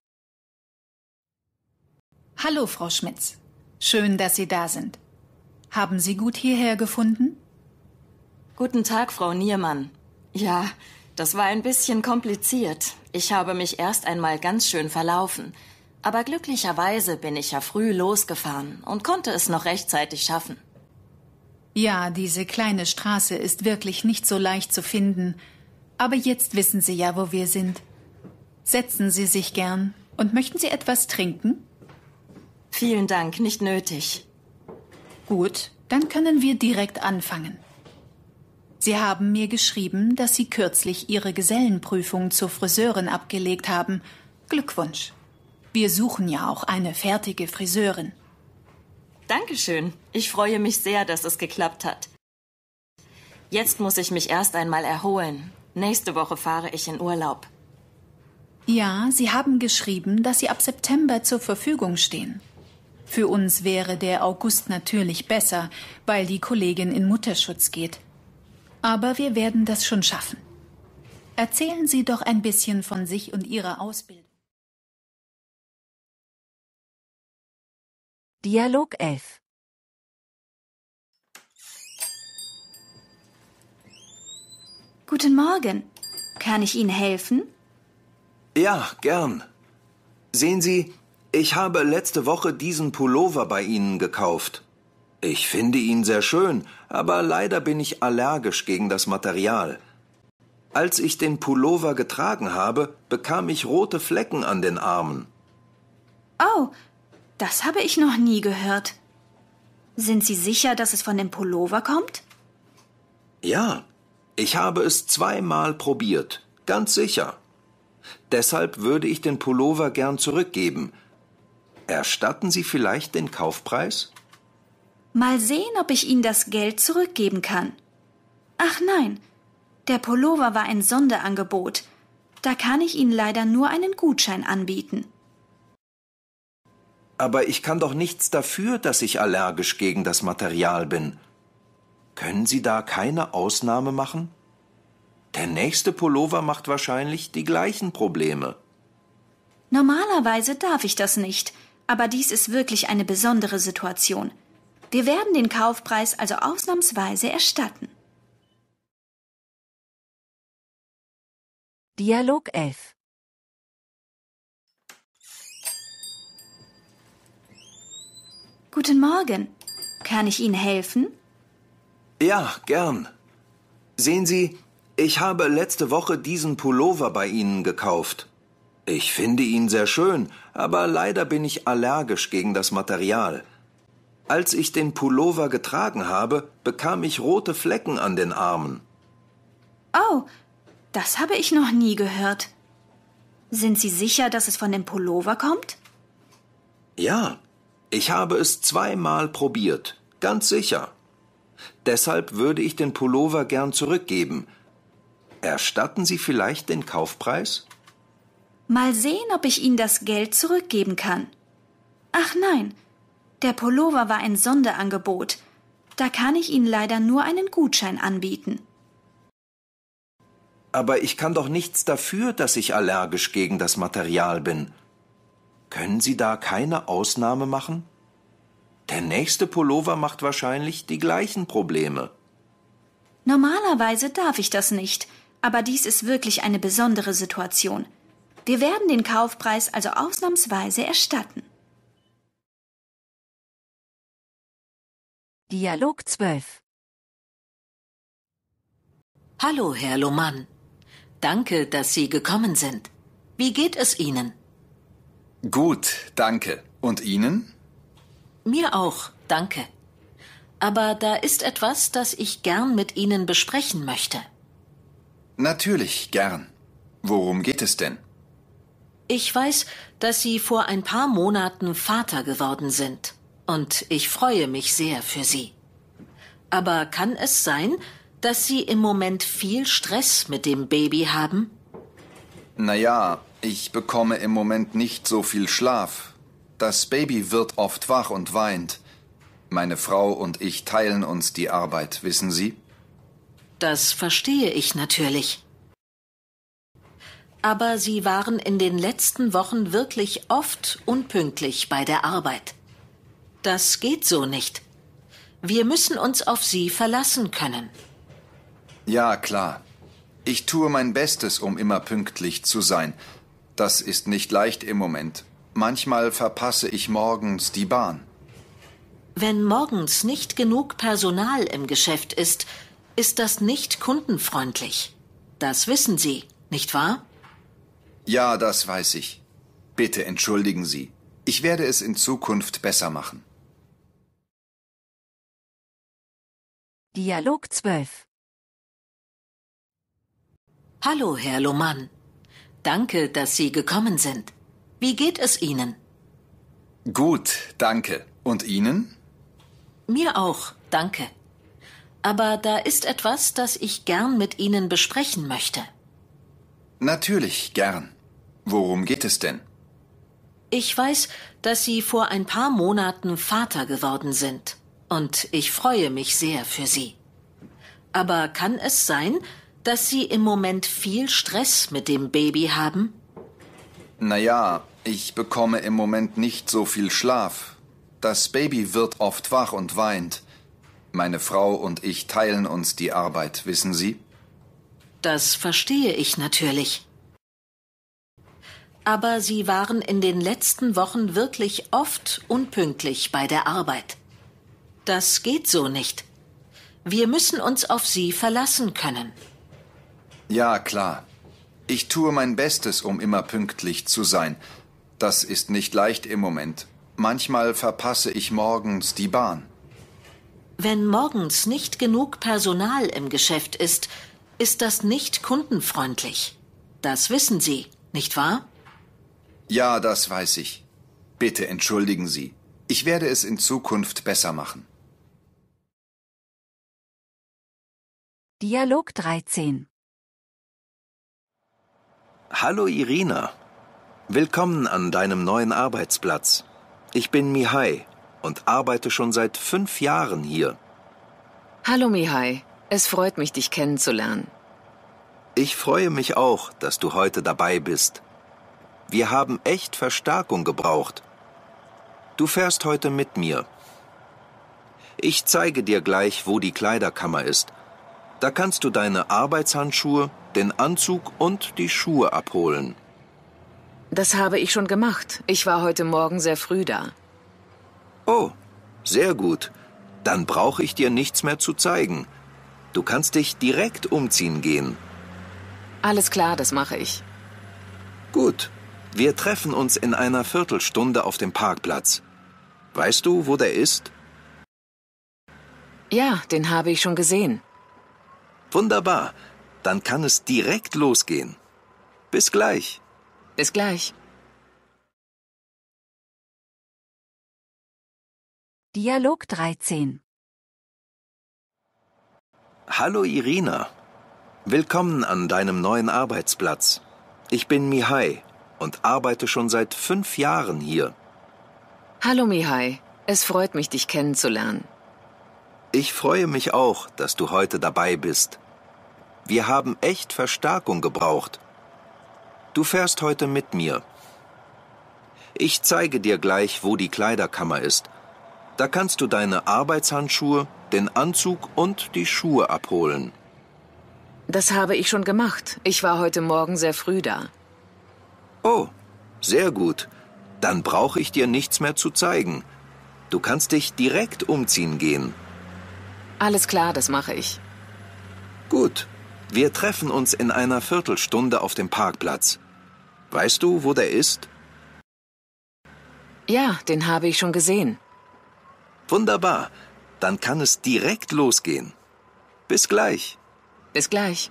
Hallo, Frau Schmitz. Schön, dass Sie da sind. Haben Sie gut hierher gefunden? Guten Tag, Frau Niermann. Ja, das war ein bisschen kompliziert. Ich habe mich erst einmal ganz schön verlaufen. Aber glücklicherweise bin ich ja früh losgefahren und konnte es noch rechtzeitig schaffen. Ja, diese kleine Straße ist wirklich nicht so leicht zu finden. Aber jetzt wissen Sie ja, wo wir sind. Setzen Sie sich gern. Und möchten Sie etwas trinken? Vielen Dank, nicht nötig. Gut, dann können wir direkt anfangen. Sie haben mir geschrieben, dass Sie kürzlich Ihre Gesellenprüfung zur Friseurin abgelegt haben. Glückwunsch. Wir suchen ja auch eine fertige Friseurin. Dankeschön. Ich freue mich sehr, dass es geklappt hat. Jetzt muss ich mich erst einmal erholen. Nächste Woche fahre ich in Urlaub. Ja, Sie haben geschrieben, dass Sie ab September zur Verfügung stehen. Für uns wäre der August natürlich besser, weil die Kollegin in Mutterschutz geht. Aber wir werden das schon schaffen. Erzählen Sie doch ein bisschen von sich und Ihrer Ausbildung. Dialog 11. Guten Morgen. Kann ich Ihnen helfen? Ja, gern. Sehen Sie, ich habe letzte Woche diesen Pullover bei Ihnen gekauft. Ich finde ihn sehr schön, aber leider bin ich allergisch gegen das Material. Als ich den Pullover getragen habe, bekam ich rote Flecken an den Armen. Oh, das habe ich noch nie gehört. Sind Sie sicher, dass es von dem Pullover kommt? Ja, ich habe es 2-mal probiert, ganz sicher. Deshalb würde ich den Pullover gern zurückgeben. Erstatten Sie vielleicht den Kaufpreis? Mal sehen, ob ich Ihnen das Geld zurückgeben kann. Ach nein, der Pullover war ein Sonderangebot. Da kann ich Ihnen leider nur einen Gutschein anbieten. Aber ich kann doch nichts dafür, dass ich allergisch gegen das Material bin. Können Sie da keine Ausnahme machen? Der nächste Pullover macht wahrscheinlich die gleichen Probleme. Normalerweise darf ich das nicht, aber dies ist wirklich eine besondere Situation. Wir werden den Kaufpreis also ausnahmsweise erstatten. Dialog 11. Guten Morgen. Kann ich Ihnen helfen? Ja, gern. Sehen Sie, ich habe letzte Woche diesen Pullover bei Ihnen gekauft. Ich finde ihn sehr schön, aber leider bin ich allergisch gegen das Material. Als ich den Pullover getragen habe, bekam ich rote Flecken an den Armen. Oh, das habe ich noch nie gehört. Sind Sie sicher, dass es von dem Pullover kommt? Ja, ich habe es zweimal probiert, ganz sicher. Deshalb würde ich den Pullover gern zurückgeben. Erstatten Sie vielleicht den Kaufpreis? Mal sehen, ob ich Ihnen das Geld zurückgeben kann. Ach nein, der Pullover war ein Sonderangebot. Da kann ich Ihnen leider nur einen Gutschein anbieten. Aber ich kann doch nichts dafür, dass ich allergisch gegen das Material bin. Können Sie da keine Ausnahme machen? Der nächste Pullover macht wahrscheinlich die gleichen Probleme. Normalerweise darf ich das nicht, aber dies ist wirklich eine besondere Situation. Wir werden den Kaufpreis also ausnahmsweise erstatten. Dialog 12. Hallo, Herr Lohmann. Danke, dass Sie gekommen sind. Wie geht es Ihnen? Gut, danke. Und Ihnen? Mir auch, danke. Aber da ist etwas, das ich gern mit Ihnen besprechen möchte. Natürlich, gern. Worum geht es denn? Ich weiß, dass Sie vor ein paar Monaten Vater geworden sind. Und ich freue mich sehr für Sie. Aber kann es sein, dass Sie im Moment viel Stress mit dem Baby haben? Naja, ich bekomme im Moment nicht so viel Schlaf. Das Baby wird oft wach und weint. Meine Frau und ich teilen uns die Arbeit, wissen Sie? Das verstehe ich natürlich. Aber Sie waren in den letzten Wochen wirklich oft unpünktlich bei der Arbeit. Das geht so nicht. Wir müssen uns auf Sie verlassen können. Ja, klar. Ich tue mein Bestes, um immer pünktlich zu sein. Das ist nicht leicht im Moment. Manchmal verpasse ich morgens die Bahn. Wenn morgens nicht genug Personal im Geschäft ist, ist das nicht kundenfreundlich. Das wissen Sie, nicht wahr? Ja, das weiß ich. Bitte entschuldigen Sie. Ich werde es in Zukunft besser machen. Dialog 12. Hallo, Herr Lohmann. Danke, dass Sie gekommen sind. Wie geht es Ihnen? Gut, danke. Und Ihnen? Mir auch, danke. Aber da ist etwas, das ich gern mit Ihnen besprechen möchte. Natürlich, gern. Worum geht es denn? Ich weiß, dass Sie vor ein paar Monaten Vater geworden sind. Und ich freue mich sehr für Sie. Aber kann es sein, dass Sie im Moment viel Stress mit dem Baby haben? Naja, ich bekomme im Moment nicht so viel Schlaf. Das Baby wird oft wach und weint. Meine Frau und ich teilen uns die Arbeit, wissen Sie? Das verstehe ich natürlich. Aber Sie waren in den letzten Wochen wirklich oft unpünktlich bei der Arbeit. Das geht so nicht. Wir müssen uns auf Sie verlassen können. Ja, klar. Ich tue mein Bestes, um immer pünktlich zu sein. Das ist nicht leicht im Moment. Manchmal verpasse ich morgens die Bahn. Wenn morgens nicht genug Personal im Geschäft ist, ist das nicht kundenfreundlich. Das wissen Sie, nicht wahr? Ja, das weiß ich. Bitte entschuldigen Sie. Ich werde es in Zukunft besser machen. Dialog 13. Hallo Irina, willkommen an deinem neuen Arbeitsplatz. Ich bin Mihai und arbeite schon seit 5 Jahren hier. Hallo Mihai, es freut mich, dich kennenzulernen. Ich freue mich auch, dass du heute dabei bist. Wir haben echt Verstärkung gebraucht. Du fährst heute mit mir. Ich zeige dir gleich, wo die Kleiderkammer ist. Da kannst du deine Arbeitshandschuhe, den Anzug und die Schuhe abholen. Das habe ich schon gemacht. Ich war heute Morgen sehr früh da. Oh, sehr gut. Dann brauche ich dir nichts mehr zu zeigen. Du kannst dich direkt umziehen gehen. Alles klar, das mache ich. Gut. Wir treffen uns in einer Viertelstunde auf dem Parkplatz. Weißt du, wo der ist? Ja, den habe ich schon gesehen. Wunderbar. Dann kann es direkt losgehen. Bis gleich. Bis gleich. Dialog 13. Hallo Irina. Willkommen an deinem neuen Arbeitsplatz. Ich bin Mihai und arbeite schon seit 5 Jahren hier. Hallo Mihai. Es freut mich, dich kennenzulernen. Ich freue mich auch, dass du heute dabei bist. Wir haben echt Verstärkung gebraucht. Du fährst heute mit mir. Ich zeige dir gleich, wo die Kleiderkammer ist. Da kannst du deine Arbeitshandschuhe, den Anzug und die Schuhe abholen. Das habe ich schon gemacht. Ich war heute Morgen sehr früh da. Oh, sehr gut. Dann brauche ich dir nichts mehr zu zeigen. Du kannst dich direkt umziehen gehen. Alles klar, das mache ich. Gut. Wir treffen uns in einer Viertelstunde auf dem Parkplatz. Weißt du, wo der ist? Ja, den habe ich schon gesehen. Wunderbar. Dann kann es direkt losgehen. Bis gleich. Bis gleich.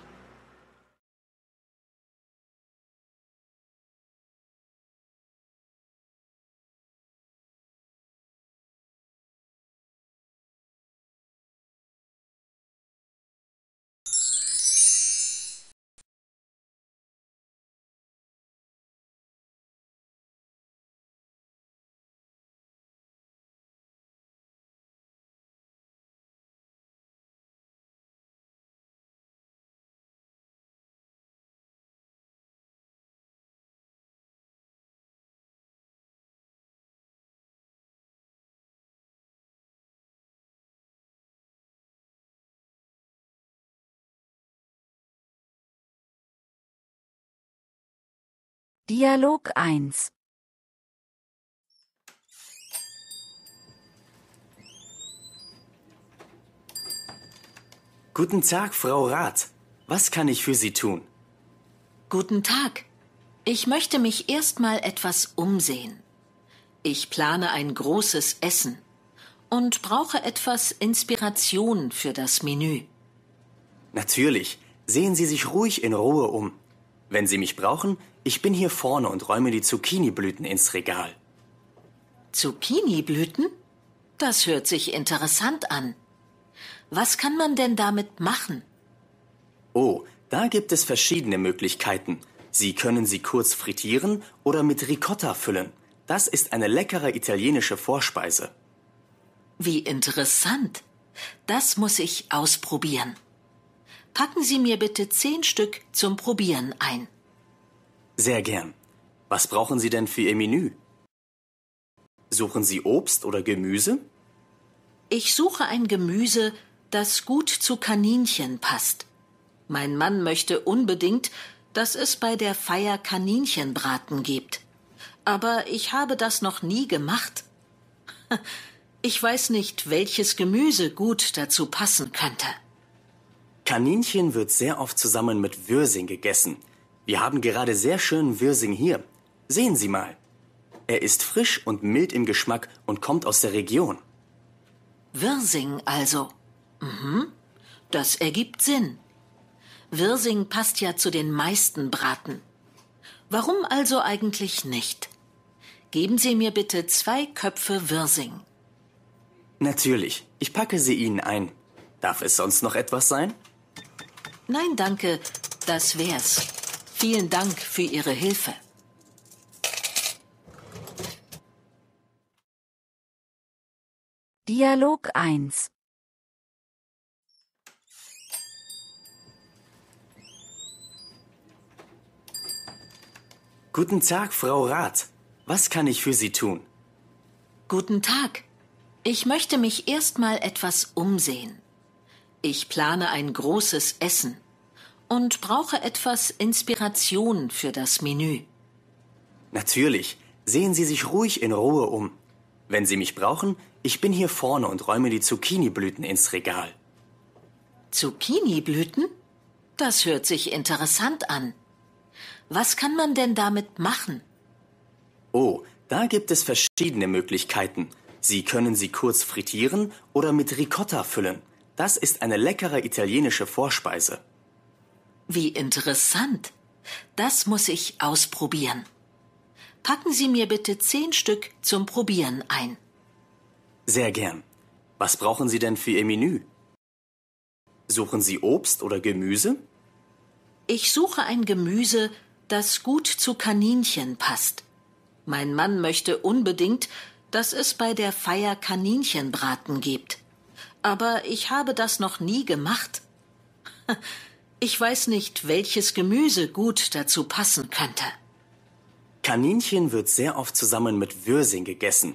Dialog 1. Guten Tag, Frau Rath. Was kann ich für Sie tun? Guten Tag. Ich möchte mich erstmal etwas umsehen. Ich plane ein großes Essen und brauche etwas Inspiration für das Menü. Natürlich. Sehen Sie sich ruhig in Ruhe um. Wenn Sie mich brauchen, ich bin hier vorne und räume die Zucchiniblüten ins Regal. Zucchiniblüten? Das hört sich interessant an. Was kann man denn damit machen? Oh, da gibt es verschiedene Möglichkeiten. Sie können sie kurz frittieren oder mit Ricotta füllen. Das ist eine leckere italienische Vorspeise. Wie interessant. Das muss ich ausprobieren. Packen Sie mir bitte 10 Stück zum Probieren ein. Sehr gern. Was brauchen Sie denn für Ihr Menü? Suchen Sie Obst oder Gemüse? Ich suche ein Gemüse, das gut zu Kaninchen passt. Mein Mann möchte unbedingt, dass es bei der Feier Kaninchenbraten gibt. Aber ich habe das noch nie gemacht. Ich weiß nicht, welches Gemüse gut dazu passen könnte. Kaninchen wird sehr oft zusammen mit Wirsing gegessen. Wir haben gerade sehr schönen Wirsing hier. Sehen Sie mal. Er ist frisch und mild im Geschmack und kommt aus der Region. Wirsing also. Mhm. Das ergibt Sinn. Wirsing passt ja zu den meisten Braten. Warum also eigentlich nicht? Geben Sie mir bitte 2 Köpfe Wirsing. Natürlich. Ich packe sie Ihnen ein. Darf es sonst noch etwas sein? Nein, danke. Das wär's. Vielen Dank für Ihre Hilfe. Dialog 1. Guten Tag, Frau Rath. Was kann ich für Sie tun? Guten Tag. Ich möchte mich erstmal etwas umsehen. Ich plane ein großes Essen und brauche etwas Inspiration für das Menü. Natürlich. Sehen Sie sich ruhig in Ruhe um. Wenn Sie mich brauchen, ich bin hier vorne und räume die Zucchiniblüten ins Regal. Zucchiniblüten? Das hört sich interessant an. Was kann man denn damit machen? Oh, da gibt es verschiedene Möglichkeiten. Sie können sie kurz frittieren oder mit Ricotta füllen. Das ist eine leckere italienische Vorspeise. Wie interessant. Das muss ich ausprobieren. Packen Sie mir bitte 10 Stück zum Probieren ein. Sehr gern. Was brauchen Sie denn für Ihr Menü? Suchen Sie Obst oder Gemüse? Ich suche ein Gemüse, das gut zu Kaninchen passt. Mein Mann möchte unbedingt, dass es bei der Feier Kaninchenbraten gibt. Aber ich habe das noch nie gemacht. Ich weiß nicht, welches Gemüse gut dazu passen könnte. Kaninchen wird sehr oft zusammen mit Wirsing gegessen.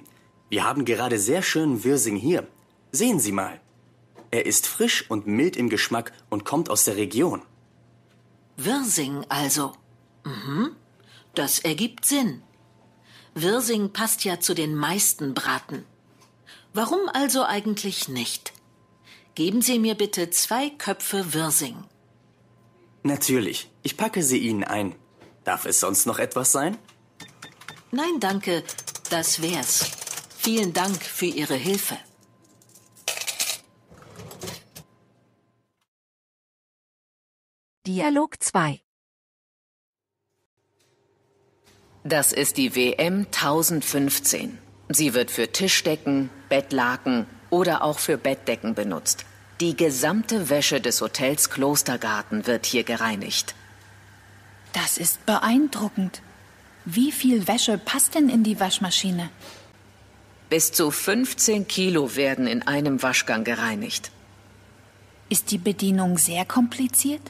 Wir haben gerade sehr schönen Wirsing hier. Sehen Sie mal. Er ist frisch und mild im Geschmack und kommt aus der Region. Wirsing also. Mhm, das ergibt Sinn. Wirsing passt ja zu den meisten Braten. Warum also eigentlich nicht? Geben Sie mir bitte 2 Köpfe Wirsing. Natürlich, ich packe sie Ihnen ein. Darf es sonst noch etwas sein? Nein, danke, das wär's. Vielen Dank für Ihre Hilfe. Dialog 2. Das ist die WM 1015. Sie wird für Tischdecken, Bettlaken oder auch für Bettdecken benutzt. Die gesamte Wäsche des Hotels Klostergarten wird hier gereinigt. Das ist beeindruckend. Wie viel Wäsche passt denn in die Waschmaschine? Bis zu 15 Kilo werden in einem Waschgang gereinigt. Ist die Bedienung sehr kompliziert?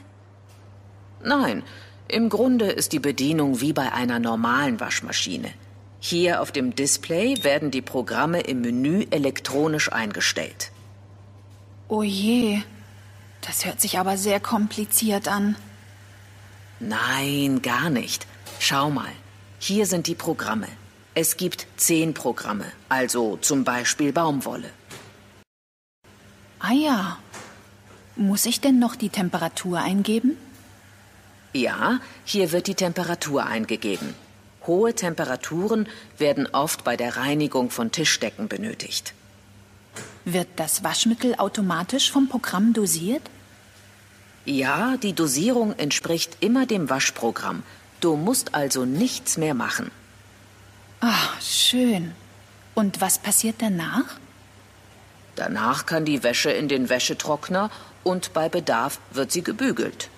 Nein, im Grunde ist die Bedienung wie bei einer normalen Waschmaschine. Hier auf dem Display werden die Programme im Menü elektronisch eingestellt. Oh je, das hört sich aber sehr kompliziert an. Nein, gar nicht. Schau mal, hier sind die Programme. Es gibt 10 Programme, also zum Beispiel Baumwolle. Ah ja, muss ich denn noch die Temperatur eingeben? Ja, hier wird die Temperatur eingegeben. Hohe Temperaturen werden oft bei der Reinigung von Tischdecken benötigt. Wird das Waschmittel automatisch vom Programm dosiert? Ja, die Dosierung entspricht immer dem Waschprogramm. Du musst also nichts mehr machen. Ach, schön. Und was passiert danach? Danach kann die Wäsche in den Wäschetrockner und bei Bedarf wird sie gebügelt.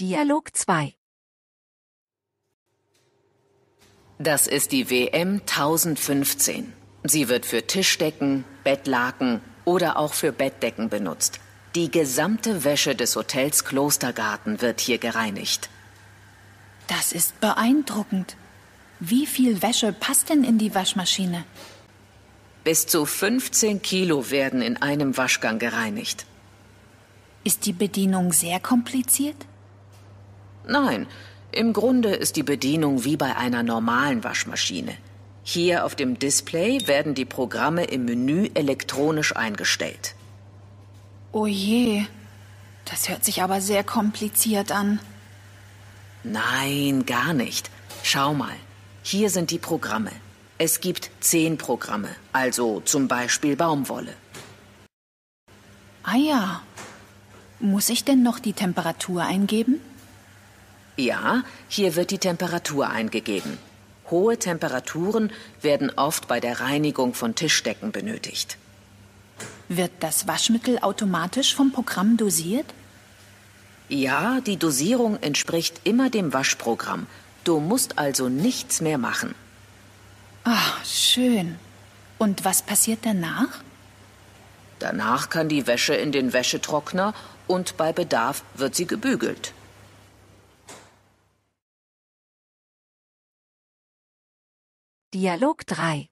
Dialog 2. Das ist die WM 1015. Sie wird für Tischdecken, Bettlaken oder auch für Bettdecken benutzt. Die gesamte Wäsche des Hotels Klostergarten wird hier gereinigt. Das ist beeindruckend. Wie viel Wäsche passt denn in die Waschmaschine? Bis zu 15 Kilo werden in einem Waschgang gereinigt. Ist die Bedienung sehr kompliziert? Nein, im Grunde ist die Bedienung wie bei einer normalen Waschmaschine. Hier auf dem Display werden die Programme im Menü elektronisch eingestellt. Oh je, das hört sich aber sehr kompliziert an. Nein, gar nicht. Schau mal, hier sind die Programme. Es gibt 10 Programme, also zum Beispiel Baumwolle. Ah ja, muss ich denn noch die Temperatur eingeben? Ja, hier wird die Temperatur eingegeben. Hohe Temperaturen werden oft bei der Reinigung von Tischdecken benötigt. Wird das Waschmittel automatisch vom Programm dosiert? Ja, die Dosierung entspricht immer dem Waschprogramm. Du musst also nichts mehr machen. Ach, schön. Und was passiert danach? Danach kann die Wäsche in den Wäschetrockner und bei Bedarf wird sie gebügelt. Dialog 3.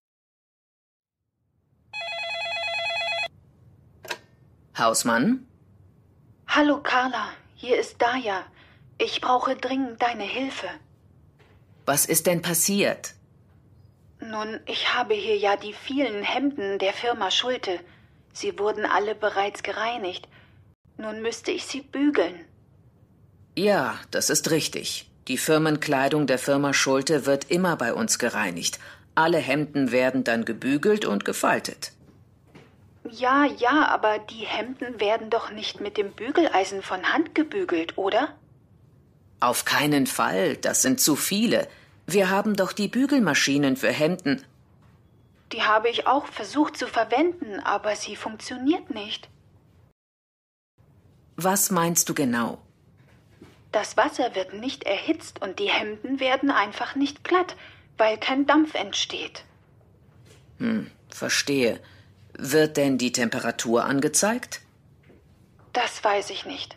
Hausmann? Hallo Carla, hier ist Daya. Ich brauche dringend deine Hilfe. Was ist denn passiert? Nun, ich habe hier ja die vielen Hemden der Firma Schulte. Sie wurden alle bereits gereinigt. Nun müsste ich sie bügeln. Ja, das ist richtig. Die Firmenkleidung der Firma Schulte wird immer bei uns gereinigt. Alle Hemden werden dann gebügelt und gefaltet. Ja, ja, aber die Hemden werden doch nicht mit dem Bügeleisen von Hand gebügelt, oder? Auf keinen Fall, das sind zu viele. Wir haben doch die Bügelmaschinen für Hemden. Die habe ich auch versucht zu verwenden, aber sie funktioniert nicht. Was meinst du genau? Das Wasser wird nicht erhitzt und die Hemden werden einfach nicht glatt, weil kein Dampf entsteht. Verstehe. Wird denn die Temperatur angezeigt? Das weiß ich nicht.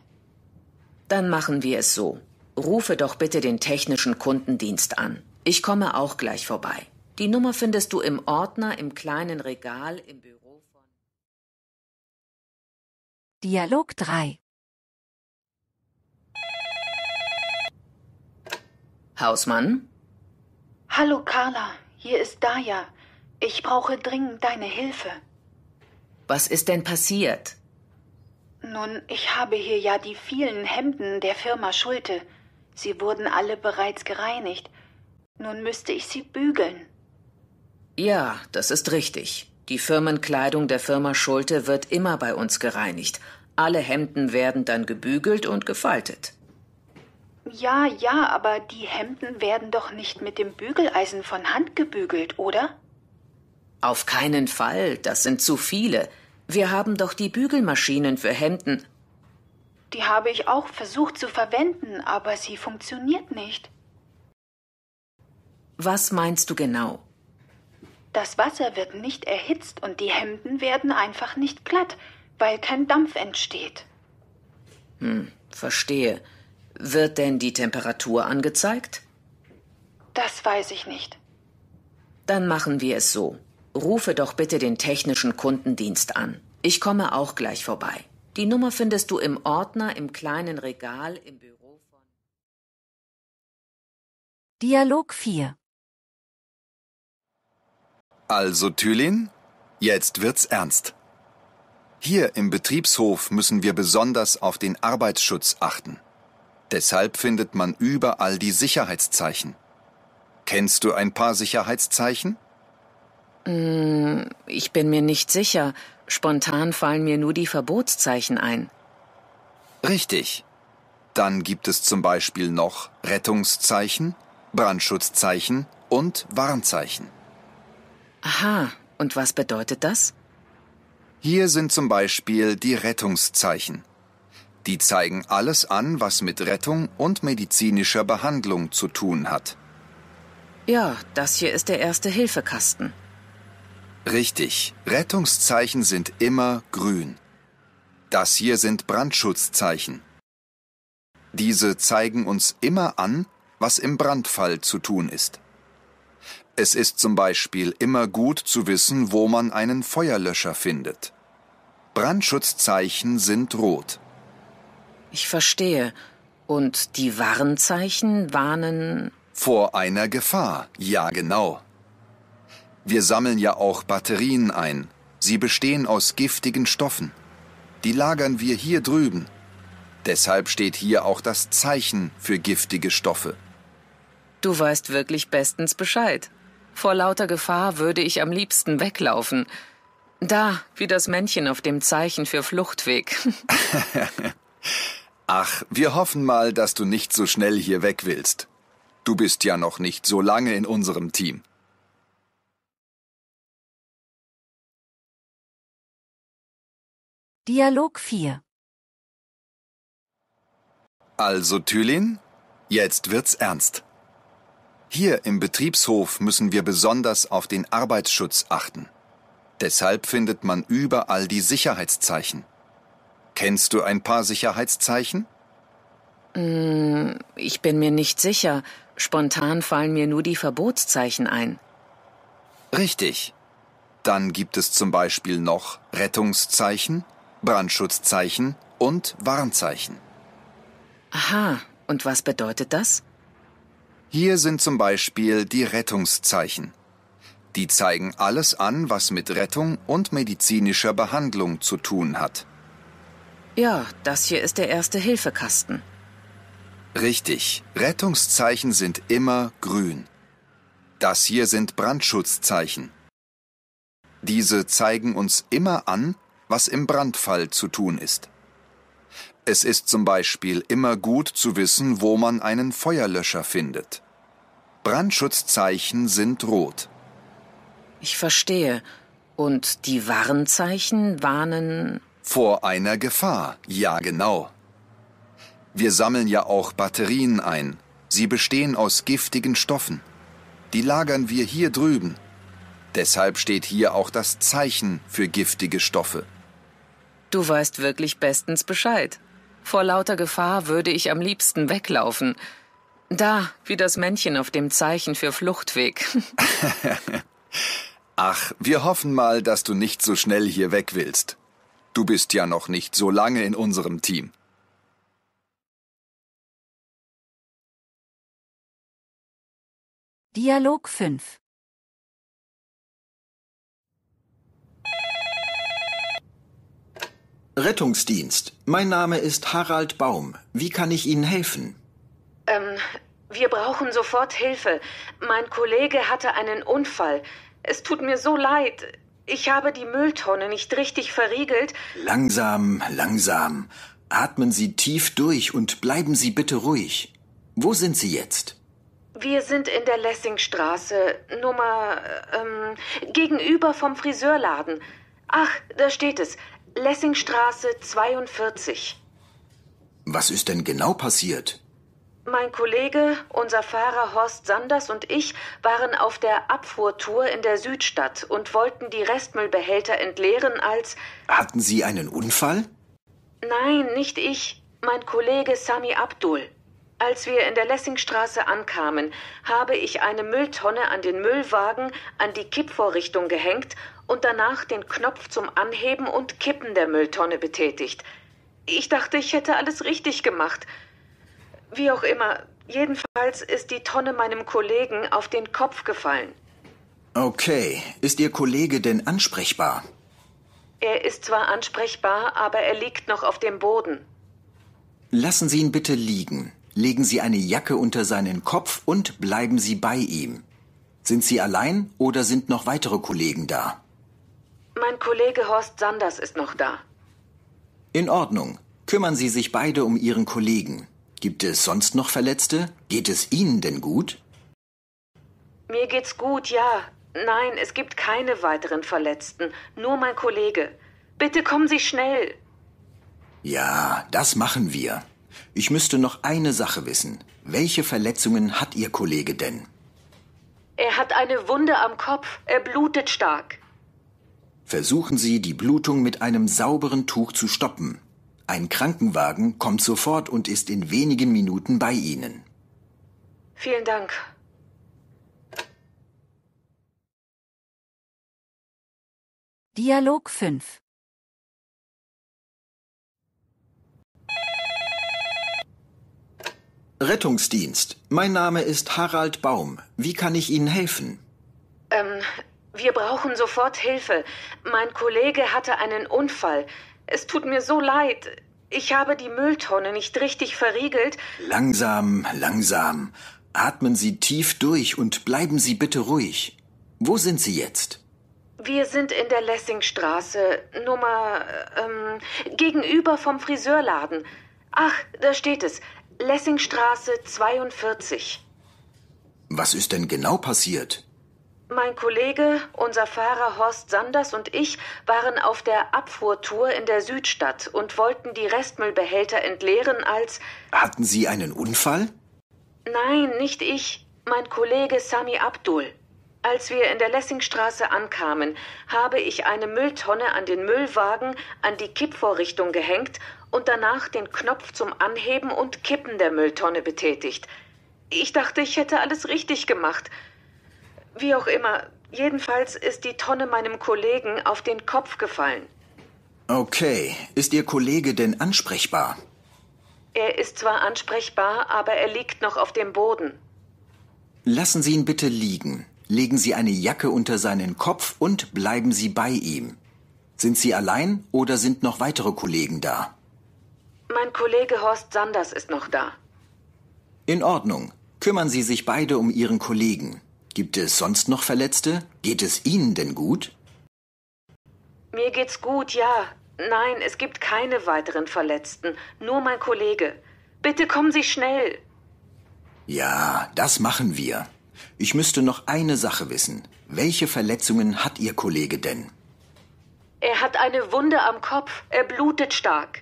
Dann machen wir es so. Rufe doch bitte den technischen Kundendienst an. Ich komme auch gleich vorbei. Die Nummer findest du im Ordner im kleinen Regal im Büro von... Dialog 3. Hausmann? Hallo Carla, hier ist Daya. Ich brauche dringend deine Hilfe. Was ist denn passiert? Nun, ich habe hier ja die vielen Hemden der Firma Schulte. Sie wurden alle bereits gereinigt. Nun müsste ich sie bügeln. Ja, das ist richtig. Die Firmenkleidung der Firma Schulte wird immer bei uns gereinigt. Alle Hemden werden dann gebügelt und gefaltet. Ja, ja, aber die Hemden werden doch nicht mit dem Bügeleisen von Hand gebügelt, oder? Auf keinen Fall, das sind zu viele. Wir haben doch die Bügelmaschinen für Hemden. Die habe ich auch versucht zu verwenden, aber sie funktioniert nicht. Was meinst du genau? Das Wasser wird nicht erhitzt und die Hemden werden einfach nicht glatt, weil kein Dampf entsteht. Verstehe. Wird denn die Temperatur angezeigt? Das weiß ich nicht. Dann machen wir es so. Rufe doch bitte den technischen Kundendienst an. Ich komme auch gleich vorbei. Die Nummer findest du im Ordner im kleinen Regal im Büro von... Dialog 4. Also Tülin, jetzt wird's ernst. Hier im Betriebshof müssen wir besonders auf den Arbeitsschutz achten. Deshalb findet man überall die Sicherheitszeichen. Kennst du ein paar Sicherheitszeichen? Ich bin mir nicht sicher. Spontan fallen mir nur die Verbotszeichen ein. Richtig. Dann gibt es zum Beispiel noch Rettungszeichen, Brandschutzzeichen und Warnzeichen. Aha, und was bedeutet das? Hier sind zum Beispiel die Rettungszeichen. Die zeigen alles an, was mit Rettung und medizinischer Behandlung zu tun hat. Ja, das hier ist der Erste-Hilfe-Kasten. Richtig, Rettungszeichen sind immer grün. Das hier sind Brandschutzzeichen. Diese zeigen uns immer an, was im Brandfall zu tun ist. Es ist zum Beispiel immer gut zu wissen, wo man einen Feuerlöscher findet. Brandschutzzeichen sind rot. Ich verstehe. Und die Warnzeichen warnen... Vor einer Gefahr, ja genau. Wir sammeln ja auch Batterien ein. Sie bestehen aus giftigen Stoffen. Die lagern wir hier drüben. Deshalb steht hier auch das Zeichen für giftige Stoffe. Du weißt wirklich bestens Bescheid. Vor lauter Gefahr würde ich am liebsten weglaufen. Da, wie das Männchen auf dem Zeichen für Fluchtweg. Ach, wir hoffen mal, dass du nicht so schnell hier weg willst. Du bist ja noch nicht so lange in unserem Team. Dialog 4. Also Tülin, jetzt wird's ernst. Hier im Betriebshof müssen wir besonders auf den Arbeitsschutz achten. Deshalb findet man überall die Sicherheitszeichen. Kennst du ein paar Sicherheitszeichen? Ich bin mir nicht sicher. Spontan fallen mir nur die Verbotszeichen ein. Richtig. Dann gibt es zum Beispiel noch Rettungszeichen, Brandschutzzeichen und Warnzeichen. Aha. Und was bedeutet das? Hier sind zum Beispiel die Rettungszeichen. Die zeigen alles an, was mit Rettung und medizinischer Behandlung zu tun hat. Ja, das hier ist der Erste-Hilfe-Kasten. Richtig. Rettungszeichen sind immer grün. Das hier sind Brandschutzzeichen. Diese zeigen uns immer an, was im Brandfall zu tun ist. Es ist zum Beispiel immer gut zu wissen, wo man einen Feuerlöscher findet. Brandschutzzeichen sind rot. Ich verstehe. Und die Warnzeichen warnen... vor einer Gefahr, ja genau. Wir sammeln ja auch Batterien ein. Sie bestehen aus giftigen Stoffen. Die lagern wir hier drüben. Deshalb steht hier auch das Zeichen für giftige Stoffe. Du weißt wirklich bestens Bescheid. Vor lauter Gefahr würde ich am liebsten weglaufen. Da, wie das Männchen auf dem Zeichen für Fluchtweg. Ach, wir hoffen mal, dass du nicht so schnell hier weg willst. Du bist ja noch nicht so lange in unserem Team. Dialog 5. Rettungsdienst. Mein Name ist Harald Baum. Wie kann ich Ihnen helfen? Wir brauchen sofort Hilfe. Mein Kollege hatte einen Unfall. Es tut mir so leid. Ich habe die Mülltonne nicht richtig verriegelt. Langsam, langsam. Atmen Sie tief durch und bleiben Sie bitte ruhig. Wo sind Sie jetzt? Wir sind in der Lessingstraße, Nummer, gegenüber vom Friseurladen. Ach, da steht es. Lessingstraße 42. Was ist denn genau passiert? Mein Kollege, unser Fahrer Horst Sanders und ich waren auf der Abfuhrtour in der Südstadt und wollten die Restmüllbehälter entleeren als... Hatten Sie einen Unfall? Nein, nicht ich. Mein Kollege Sami Abdul. Als wir in der Lessingstraße ankamen, habe ich eine Mülltonne an den Müllwagen, an die Kippvorrichtung gehängt und danach den Knopf zum Anheben und Kippen der Mülltonne betätigt. Ich dachte, ich hätte alles richtig gemacht. Wie auch immer, jedenfalls ist die Tonne meinem Kollegen auf den Kopf gefallen. Okay, ist Ihr Kollege denn ansprechbar? Er ist zwar ansprechbar, aber er liegt noch auf dem Boden. Lassen Sie ihn bitte liegen. Legen Sie eine Jacke unter seinen Kopf und bleiben Sie bei ihm. Sind Sie allein oder sind noch weitere Kollegen da? Mein Kollege Horst Sanders ist noch da. In Ordnung. Kümmern Sie sich beide um Ihren Kollegen. Gibt es sonst noch Verletzte? Geht es Ihnen denn gut? Mir geht's gut, ja. Nein, es gibt keine weiteren Verletzten. Nur mein Kollege. Bitte kommen Sie schnell. Ja, das machen wir. Ich müsste noch eine Sache wissen. Welche Verletzungen hat Ihr Kollege denn? Er hat eine Wunde am Kopf. Er blutet stark. Versuchen Sie, die Blutung mit einem sauberen Tuch zu stoppen. Ein Krankenwagen kommt sofort und ist in wenigen Minuten bei Ihnen. Vielen Dank. Dialog 5. Rettungsdienst. Mein Name ist Harald Baum. Wie kann ich Ihnen helfen? Wir brauchen sofort Hilfe. Mein Kollege hatte einen Unfall. Es tut mir so leid. Ich habe die Mülltonne nicht richtig verriegelt. Langsam, langsam. Atmen Sie tief durch und bleiben Sie bitte ruhig. Wo sind Sie jetzt? Wir sind in der Lessingstraße, Nummer, gegenüber vom Friseurladen. Ach, da steht es. Lessingstraße 42. Was ist denn genau passiert? Mein Kollege, unser Fahrer Horst Sanders und ich waren auf der Abfuhrtour in der Südstadt und wollten die Restmüllbehälter entleeren als... Hatten Sie einen Unfall? Nein, nicht ich. Mein Kollege Sami Abdul. Als wir in der Lessingstraße ankamen, habe ich eine Mülltonne an den Müllwagen an die Kippvorrichtung gehängt und danach den Knopf zum Anheben und Kippen der Mülltonne betätigt. Ich dachte, ich hätte alles richtig gemacht. Wie auch immer, jedenfalls ist die Tonne meinem Kollegen auf den Kopf gefallen. Okay, ist Ihr Kollege denn ansprechbar? Er ist zwar ansprechbar, aber er liegt noch auf dem Boden. Lassen Sie ihn bitte liegen. Legen Sie eine Jacke unter seinen Kopf und bleiben Sie bei ihm. Sind Sie allein oder sind noch weitere Kollegen da? Mein Kollege Horst Sanders ist noch da. In Ordnung. Kümmern Sie sich beide um Ihren Kollegen. Gibt es sonst noch Verletzte? Geht es Ihnen denn gut? Mir geht's gut, ja. Nein, es gibt keine weiteren Verletzten. Nur mein Kollege. Bitte kommen Sie schnell. Ja, das machen wir. Ich müsste noch eine Sache wissen. Welche Verletzungen hat Ihr Kollege denn? Er hat eine Wunde am Kopf. Er blutet stark.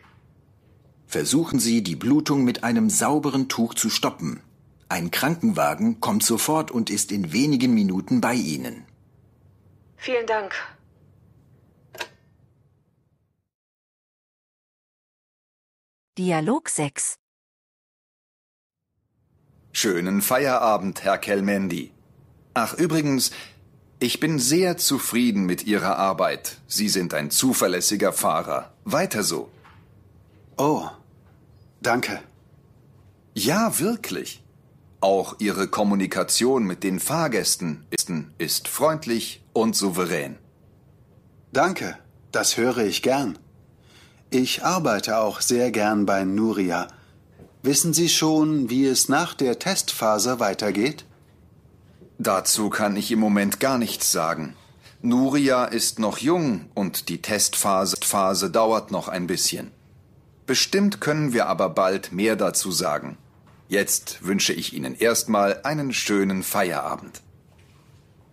Versuchen Sie, die Blutung mit einem sauberen Tuch zu stoppen. Ein Krankenwagen kommt sofort und ist in wenigen Minuten bei Ihnen. Vielen Dank. Dialog 6. Schönen Feierabend, Herr Kelmendi. Ach, übrigens, ich bin sehr zufrieden mit Ihrer Arbeit. Sie sind ein zuverlässiger Fahrer. Weiter so. Oh, danke. Ja, wirklich. Auch Ihre Kommunikation mit den Fahrgästen ist freundlich und souverän. Danke, das höre ich gern. Ich arbeite auch sehr gern bei Nuria. Wissen Sie schon, wie es nach der Testphase weitergeht? Dazu kann ich im Moment gar nichts sagen. Nuria ist noch jung und die Testphase dauert noch ein bisschen. Bestimmt können wir aber bald mehr dazu sagen. Jetzt wünsche ich Ihnen erstmal einen schönen Feierabend.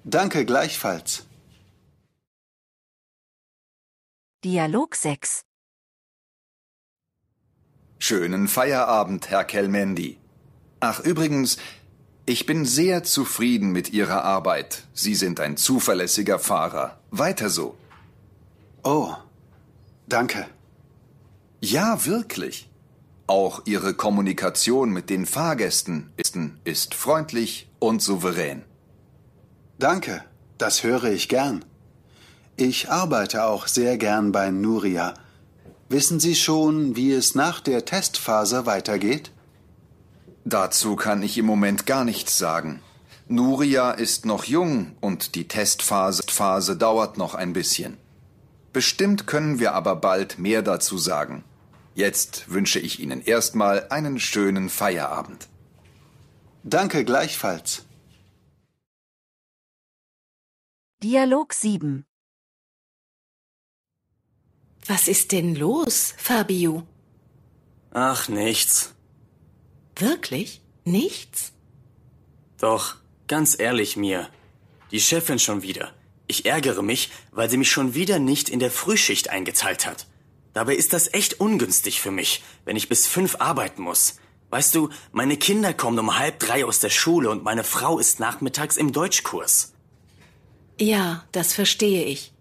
Danke gleichfalls. Dialog 6. Schönen Feierabend, Herr Kelmendi. Ach, übrigens, ich bin sehr zufrieden mit Ihrer Arbeit. Sie sind ein zuverlässiger Fahrer. Weiter so. Oh, danke. Ja, wirklich. Auch Ihre Kommunikation mit den Fahrgästen ist freundlich und souverän. Danke, das höre ich gern. Ich arbeite auch sehr gern bei Nuria. Wissen Sie schon, wie es nach der Testphase weitergeht? Dazu kann ich im Moment gar nichts sagen. Nuria ist noch jung und die Testphase dauert noch ein bisschen. Bestimmt können wir aber bald mehr dazu sagen. Jetzt wünsche ich Ihnen erstmal einen schönen Feierabend. Danke gleichfalls. Dialog 7. Was ist denn los, Fabio? Ach, nichts. Wirklich? Nichts? Doch, ganz ehrlich, Mia. Die Chefin schon wieder. Ich ärgere mich, weil sie mich schon wieder nicht in der Frühschicht eingeteilt hat. Dabei ist das echt ungünstig für mich, wenn ich bis 5 arbeiten muss. Weißt du, meine Kinder kommen um 2:30 aus der Schule und meine Frau ist nachmittags im Deutschkurs. Ja, das verstehe ich.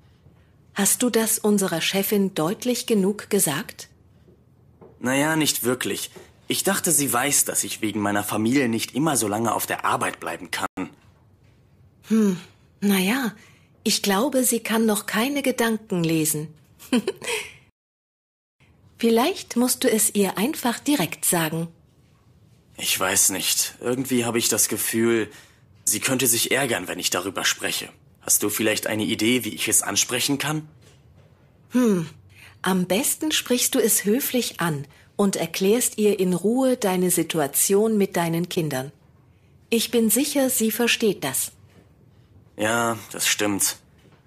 Hast du das unserer Chefin deutlich genug gesagt? Naja, nicht wirklich. Ich dachte, sie weiß, dass ich wegen meiner Familie nicht immer so lange auf der Arbeit bleiben kann. Naja, ich glaube, sie kann noch keine Gedanken lesen. Vielleicht musst du es ihr einfach direkt sagen. Ich weiß nicht. Irgendwie habe ich das Gefühl, sie könnte sich ärgern, wenn ich darüber spreche. Hast du vielleicht eine Idee, wie ich es ansprechen kann? Am besten sprichst du es höflich an und erklärst ihr in Ruhe deine Situation mit deinen Kindern. Ich bin sicher, sie versteht das. Ja, das stimmt.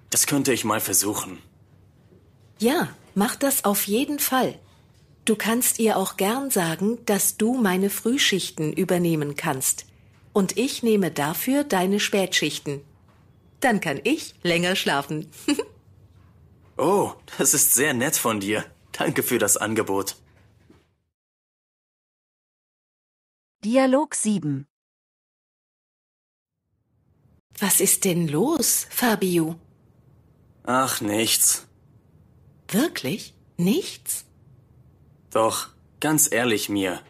Das könnte ich mal versuchen. Ja, mach das auf jeden Fall. Du kannst ihr auch gern sagen, dass du meine Frühschichten übernehmen kannst. Und ich nehme dafür deine Spätschichten. Dann kann ich länger schlafen. Oh, das ist sehr nett von dir. Danke für das Angebot. Dialog 7. Was ist denn los, Fabio? Ach, nichts. Wirklich? Nichts? Doch, ganz ehrlich, Mia.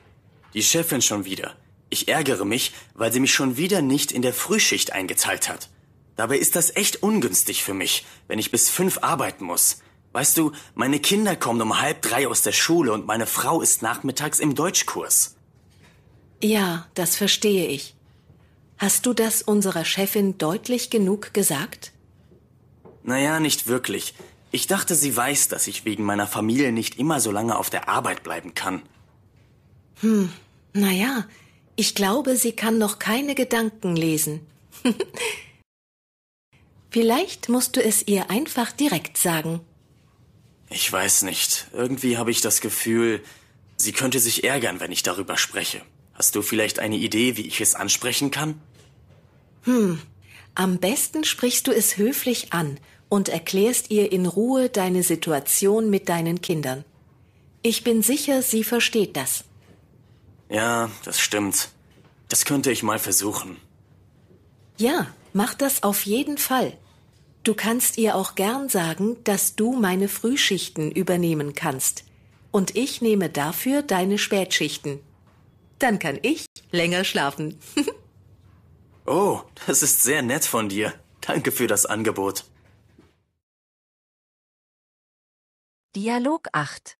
Die Chefin schon wieder. Ich ärgere mich, weil sie mich schon wieder nicht in der Frühschicht eingeteilt hat. Dabei ist das echt ungünstig für mich, wenn ich bis 5 arbeiten muss. Weißt du, meine Kinder kommen um 14:30 aus der Schule und meine Frau ist nachmittags im Deutschkurs. Ja, das verstehe ich. Hast du das unserer Chefin deutlich genug gesagt? Naja, nicht wirklich. Ich dachte, sie weiß, dass ich wegen meiner Familie nicht immer so lange auf der Arbeit bleiben kann. Naja, ich glaube, sie kann noch keine Gedanken lesen. Vielleicht musst du es ihr einfach direkt sagen. Ich weiß nicht. Irgendwie habe ich das Gefühl, sie könnte sich ärgern, wenn ich darüber spreche. Hast du vielleicht eine Idee, wie ich es ansprechen kann? Am besten sprichst du es höflich an und erklärst ihr in Ruhe deine Situation mit deinen Kindern. Ich bin sicher, sie versteht das. Ja, das stimmt. Das könnte ich mal versuchen. Ja, mach das auf jeden Fall. Du kannst ihr auch gern sagen, dass du meine Frühschichten übernehmen kannst. Und ich nehme dafür deine Spätschichten. Dann kann ich länger schlafen. Oh, das ist sehr nett von dir. Danke für das Angebot. Dialog 8.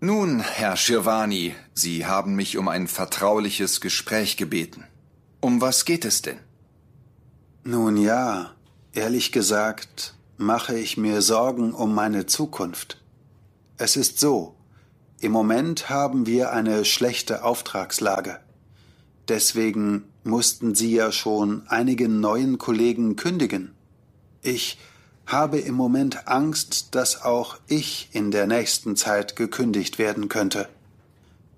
Nun, Herr Schirwani, Sie haben mich um ein vertrauliches Gespräch gebeten. Um was geht es denn? Nun ja, ehrlich gesagt, mache ich mir Sorgen um meine Zukunft. Es ist so, im Moment haben wir eine schlechte Auftragslage. Deswegen mussten Sie ja schon einigen neuen Kollegen kündigen. Ich habe im Moment Angst, dass auch ich in der nächsten Zeit gekündigt werden könnte.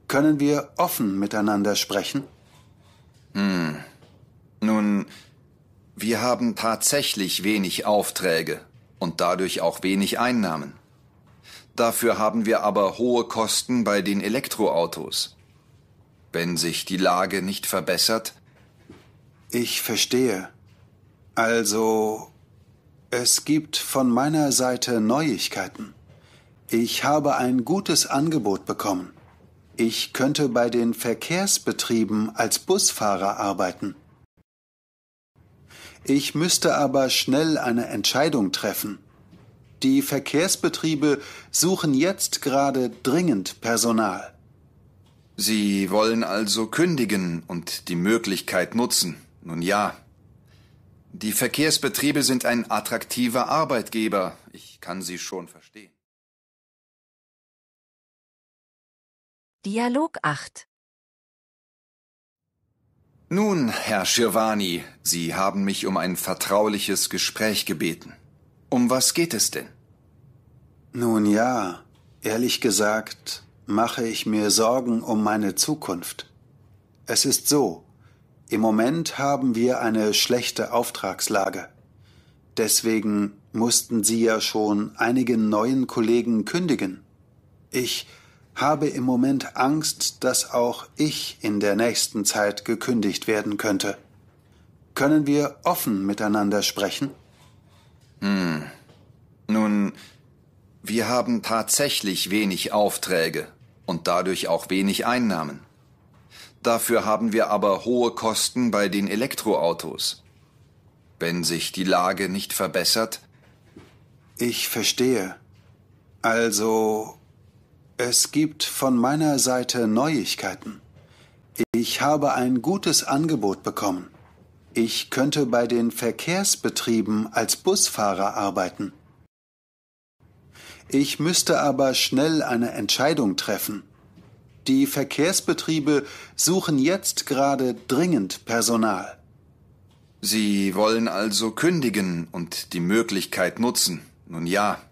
Können wir offen miteinander sprechen? Nun, wir haben tatsächlich wenig Aufträge und dadurch auch wenig Einnahmen. Dafür haben wir aber hohe Kosten bei den Elektroautos. Wenn sich die Lage nicht verbessert... Ich verstehe. Also, es gibt von meiner Seite Neuigkeiten. Ich habe ein gutes Angebot bekommen. Ich könnte bei den Verkehrsbetrieben als Busfahrer arbeiten. Ich müsste aber schnell eine Entscheidung treffen. Die Verkehrsbetriebe suchen jetzt gerade dringend Personal. Sie wollen also kündigen und die Möglichkeit nutzen. Nun ja. Die Verkehrsbetriebe sind ein attraktiver Arbeitgeber. Ich kann sie schon verstehen. Dialog 8. Nun, Herr Schirwani, Sie haben mich um ein vertrauliches Gespräch gebeten. Um was geht es denn? Nun ja, ehrlich gesagt, mache ich mir Sorgen um meine Zukunft. Es ist so, im Moment haben wir eine schlechte Auftragslage. Deswegen mussten Sie ja schon einigen neuen Kollegen kündigen. Ich habe im Moment Angst, dass auch ich in der nächsten Zeit gekündigt werden könnte. Können wir offen miteinander sprechen? Nun, wir haben tatsächlich wenig Aufträge und dadurch auch wenig Einnahmen. Dafür haben wir aber hohe Kosten bei den Elektroautos. Wenn sich die Lage nicht verbessert... Ich verstehe. Also... Es gibt von meiner Seite Neuigkeiten. Ich habe ein gutes Angebot bekommen. Ich könnte bei den Verkehrsbetrieben als Busfahrer arbeiten. Ich müsste aber schnell eine Entscheidung treffen. Die Verkehrsbetriebe suchen jetzt gerade dringend Personal. Sie wollen also kündigen und die Möglichkeit nutzen. Nun ja.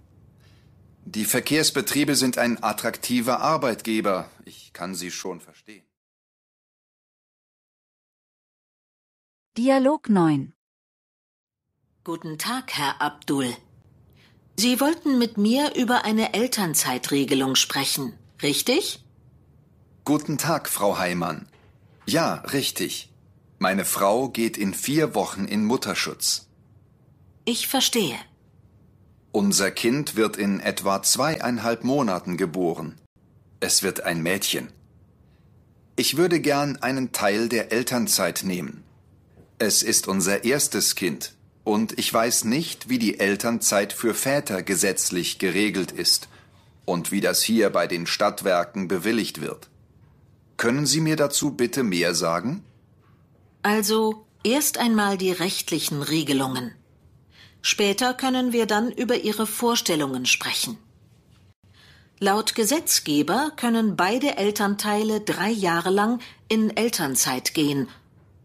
Die Verkehrsbetriebe sind ein attraktiver Arbeitgeber. Ich kann sie schon verstehen. Dialog 9. Guten Tag, Herr Abdul. Sie wollten mit mir über eine Elternzeitregelung sprechen, richtig? Guten Tag, Frau Heimann. Ja, richtig. Meine Frau geht in 4 Wochen in Mutterschutz. Ich verstehe. Unser Kind wird in etwa 2,5 Monaten geboren. Es wird ein Mädchen. Ich würde gern einen Teil der Elternzeit nehmen. Es ist unser erstes Kind und ich weiß nicht, wie die Elternzeit für Väter gesetzlich geregelt ist und wie das hier bei den Stadtwerken bewilligt wird. Können Sie mir dazu bitte mehr sagen? Also erst einmal die rechtlichen Regelungen. Später können wir dann über Ihre Vorstellungen sprechen. Laut Gesetzgeber können beide Elternteile 3 Jahre lang in Elternzeit gehen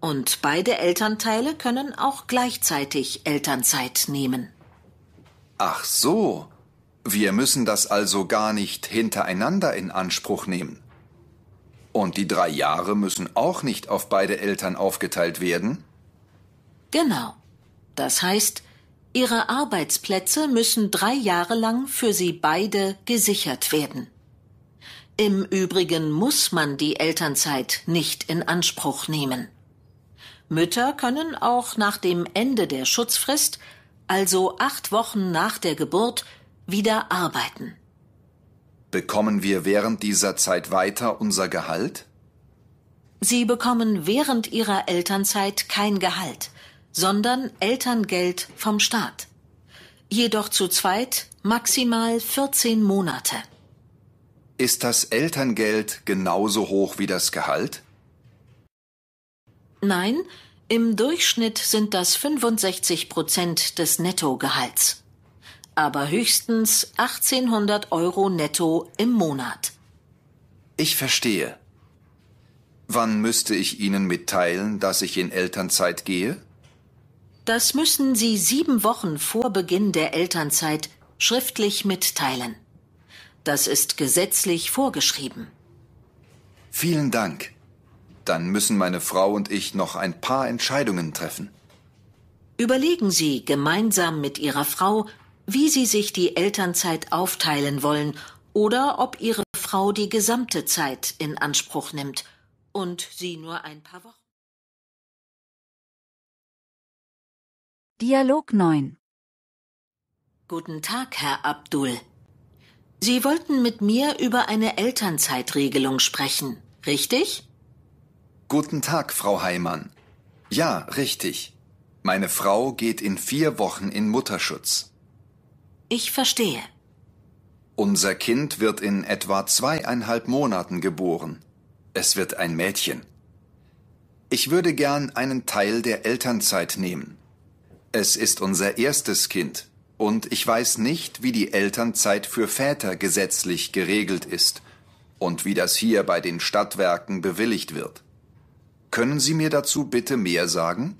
und beide Elternteile können auch gleichzeitig Elternzeit nehmen. Ach so, wir müssen das also gar nicht hintereinander in Anspruch nehmen. Und die 3 Jahre müssen auch nicht auf beide Eltern aufgeteilt werden? Genau. Das heißt, Ihre Arbeitsplätze müssen 3 Jahre lang für Sie beide gesichert werden. Im Übrigen muss man die Elternzeit nicht in Anspruch nehmen. Mütter können auch nach dem Ende der Schutzfrist, also 8 Wochen nach der Geburt, wieder arbeiten. Bekommen wir während dieser Zeit weiter unser Gehalt? Sie bekommen während Ihrer Elternzeit kein Gehalt, sondern Elterngeld vom Staat. Jedoch zu zweit maximal 14 Monate. Ist das Elterngeld genauso hoch wie das Gehalt? Nein, im Durchschnitt sind das 65% des Nettogehalts. Aber höchstens 1.800 € netto im Monat. Ich verstehe. Wann müsste ich Ihnen mitteilen, dass ich in Elternzeit gehe? Das müssen Sie 7 Wochen vor Beginn der Elternzeit schriftlich mitteilen. Das ist gesetzlich vorgeschrieben. Vielen Dank. Dann müssen meine Frau und ich noch ein paar Entscheidungen treffen. Überlegen Sie gemeinsam mit Ihrer Frau, wie Sie sich die Elternzeit aufteilen wollen oder ob Ihre Frau die gesamte Zeit in Anspruch nimmt und Sie nur ein paar Wochen. Dialog 9. Guten Tag, Herr Abdul. Sie wollten mit mir über eine Elternzeitregelung sprechen, richtig? Guten Tag, Frau Heimann. Ja, richtig. Meine Frau geht in 4 Wochen in Mutterschutz. Ich verstehe. Unser Kind wird in etwa 2,5 Monaten geboren. Es wird ein Mädchen. Ich würde gern einen Teil der Elternzeit nehmen. Es ist unser erstes Kind und ich weiß nicht, wie die Elternzeit für Väter gesetzlich geregelt ist und wie das hier bei den Stadtwerken bewilligt wird. Können Sie mir dazu bitte mehr sagen?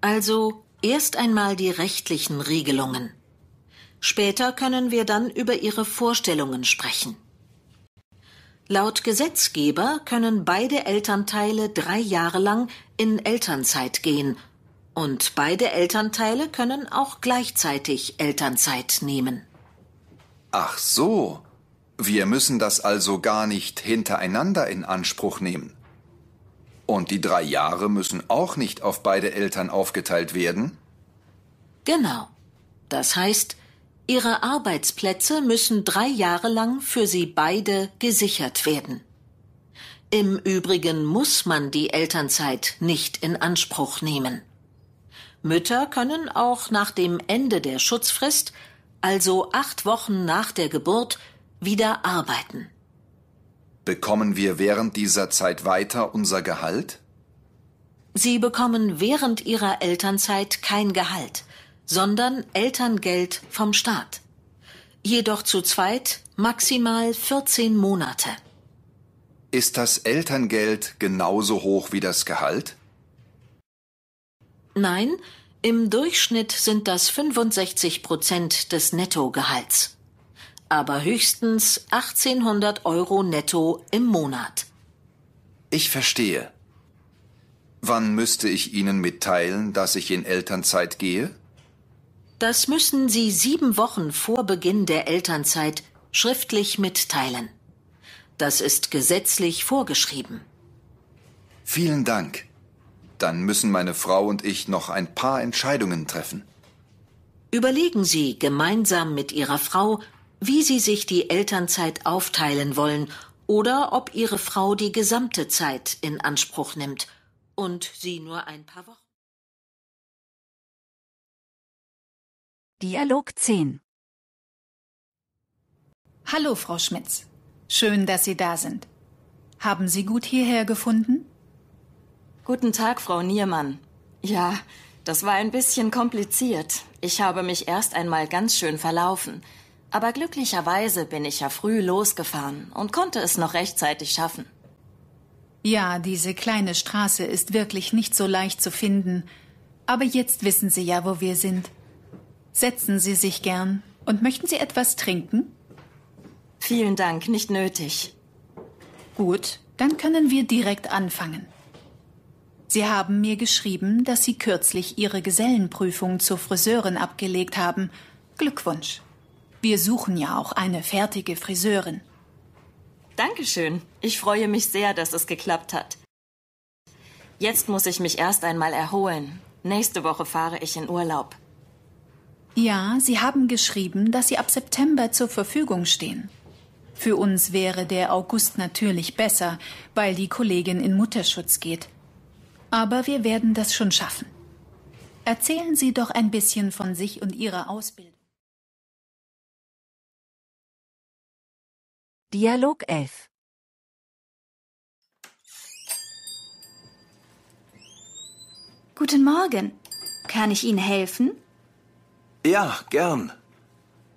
Also erst einmal die rechtlichen Regelungen. Später können wir dann über Ihre Vorstellungen sprechen. Laut Gesetzgeber können beide Elternteile 3 Jahre lang in Elternzeit gehen. Und beide Elternteile können auch gleichzeitig Elternzeit nehmen. Ach so, wir müssen das also gar nicht hintereinander in Anspruch nehmen. Und die 3 Jahre müssen auch nicht auf beide Eltern aufgeteilt werden? Genau. Das heißt, Ihre Arbeitsplätze müssen 3 Jahre lang für Sie beide gesichert werden. Im Übrigen muss man die Elternzeit nicht in Anspruch nehmen. Mütter können auch nach dem Ende der Schutzfrist, also 8 Wochen nach der Geburt, wieder arbeiten. Bekommen wir während dieser Zeit weiter unser Gehalt? Sie bekommen während Ihrer Elternzeit kein Gehalt, sondern Elterngeld vom Staat. Jedoch zu zweit maximal 14 Monate. Ist das Elterngeld genauso hoch wie das Gehalt? Nein, im Durchschnitt sind das 65% des Nettogehalts. Aber höchstens 1.800 € netto im Monat. Ich verstehe. Wann müsste ich Ihnen mitteilen, dass ich in Elternzeit gehe? Das müssen Sie 7 Wochen vor Beginn der Elternzeit schriftlich mitteilen. Das ist gesetzlich vorgeschrieben. Vielen Dank. dann müssen meine Frau und ich noch ein paar Entscheidungen treffen. Überlegen Sie gemeinsam mit Ihrer Frau, wie Sie sich die Elternzeit aufteilen wollen oder ob Ihre Frau die gesamte Zeit in Anspruch nimmt und Sie nur ein paar Wochen. Dialog 10. Hallo, Frau Schmitz. Schön, dass Sie da sind. Haben Sie gut hierher gefunden? Guten Tag, Frau Niermann. Ja, das war ein bisschen kompliziert. Ich habe mich erst einmal ganz schön verlaufen. Aber glücklicherweise bin ich ja früh losgefahren und konnte es noch rechtzeitig schaffen. Ja, diese kleine Straße ist wirklich nicht so leicht zu finden. Aber jetzt wissen Sie ja, wo wir sind. Setzen Sie sich gern. Und möchten Sie etwas trinken? Vielen Dank, nicht nötig. Gut, dann können wir direkt anfangen. Sie haben mir geschrieben, dass Sie kürzlich Ihre Gesellenprüfung zur Friseurin abgelegt haben. Glückwunsch. Wir suchen ja auch eine fertige Friseurin. Dankeschön. Ich freue mich sehr, dass es geklappt hat. Jetzt muss ich mich erst einmal erholen. Nächste Woche fahre ich in Urlaub. Ja, Sie haben geschrieben, dass Sie ab September zur Verfügung stehen. Für uns wäre der August natürlich besser, weil die Kollegin in Mutterschutz geht. Aber wir werden das schon schaffen. Erzählen Sie doch ein bisschen von sich und Ihrer Ausbildung. Dialog 11. Guten Morgen. Kann ich Ihnen helfen? Ja, gern.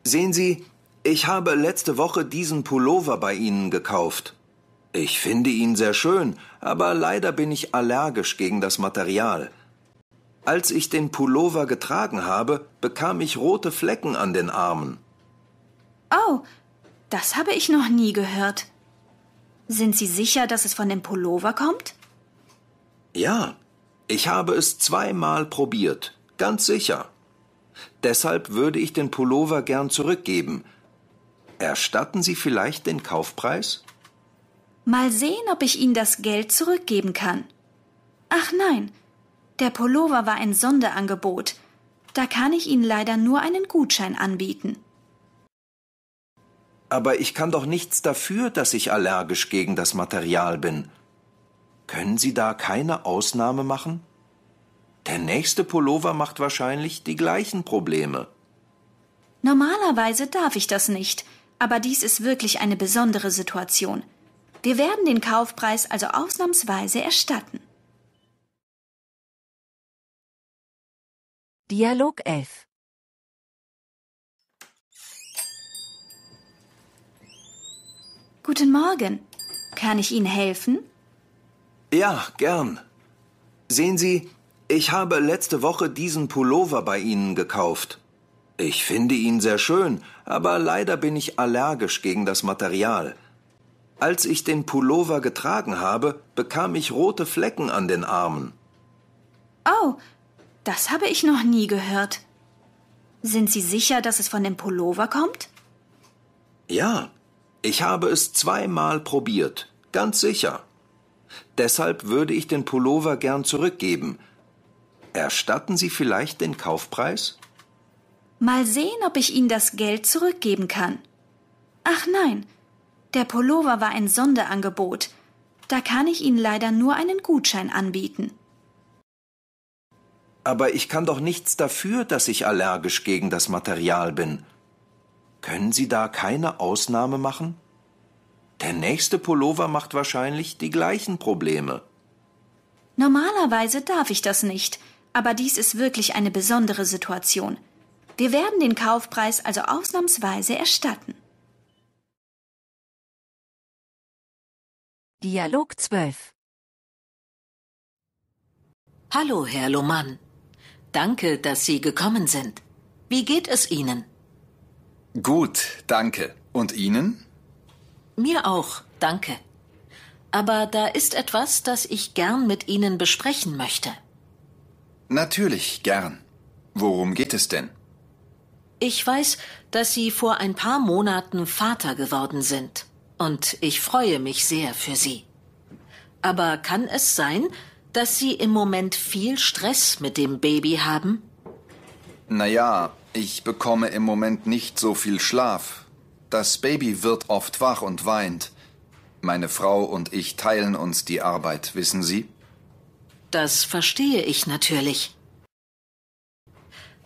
Sehen Sie, ich habe letzte Woche diesen Pullover bei Ihnen gekauft. Ich finde ihn sehr schön, aber leider bin ich allergisch gegen das Material. Als ich den Pullover getragen habe, bekam ich rote Flecken an den Armen. Oh, das habe ich noch nie gehört. Sind Sie sicher, dass es von dem Pullover kommt? Ja, ich habe es 2-mal probiert, ganz sicher. Deshalb würde ich den Pullover gern zurückgeben. Erstatten Sie vielleicht den Kaufpreis? Mal sehen, ob ich Ihnen das Geld zurückgeben kann. Ach nein, der Pullover war ein Sonderangebot. Da kann ich Ihnen leider nur einen Gutschein anbieten. Aber ich kann doch nichts dafür, dass ich allergisch gegen das Material bin. Können Sie da keine Ausnahme machen? Der nächste Pullover macht wahrscheinlich die gleichen Probleme. Normalerweise darf ich das nicht, aber dies ist wirklich eine besondere Situation. Wir werden den Kaufpreis also ausnahmsweise erstatten. Dialog 11. Guten Morgen. Kann ich Ihnen helfen? Ja, gern. Sehen Sie, ich habe letzte Woche diesen Pullover bei Ihnen gekauft. Ich finde ihn sehr schön, aber leider bin ich allergisch gegen das Material. Als ich den Pullover getragen habe, bekam ich rote Flecken an den Armen. Oh, das habe ich noch nie gehört. Sind Sie sicher, dass es von dem Pullover kommt? Ja, ich habe es 2-mal probiert, ganz sicher. Deshalb würde ich den Pullover gern zurückgeben. Erstatten Sie vielleicht den Kaufpreis? Mal sehen, ob ich Ihnen das Geld zurückgeben kann. Ach nein, der Pullover war ein Sonderangebot. Da kann ich Ihnen leider nur einen Gutschein anbieten. Aber ich kann doch nichts dafür, dass ich allergisch gegen das Material bin. Können Sie da keine Ausnahme machen? Der nächste Pullover macht wahrscheinlich die gleichen Probleme. Normalerweise darf ich das nicht, aber dies ist wirklich eine besondere Situation. Wir werden den Kaufpreis also ausnahmsweise erstatten. Dialog 12. Hallo, Herr Lohmann. Danke, dass Sie gekommen sind. Wie geht es Ihnen? Gut, danke. Und Ihnen? Mir auch, danke. Aber da ist etwas, das ich gern mit Ihnen besprechen möchte. Natürlich, gern. Worum geht es denn? Ich weiß, dass Sie vor ein paar Monaten Vater geworden sind. Und ich freue mich sehr für Sie. Aber kann es sein, dass Sie im Moment viel Stress mit dem Baby haben? Naja, ich bekomme im Moment nicht so viel Schlaf. Das Baby wird oft wach und weint. Meine Frau und ich teilen uns die Arbeit, wissen Sie? Das verstehe ich natürlich.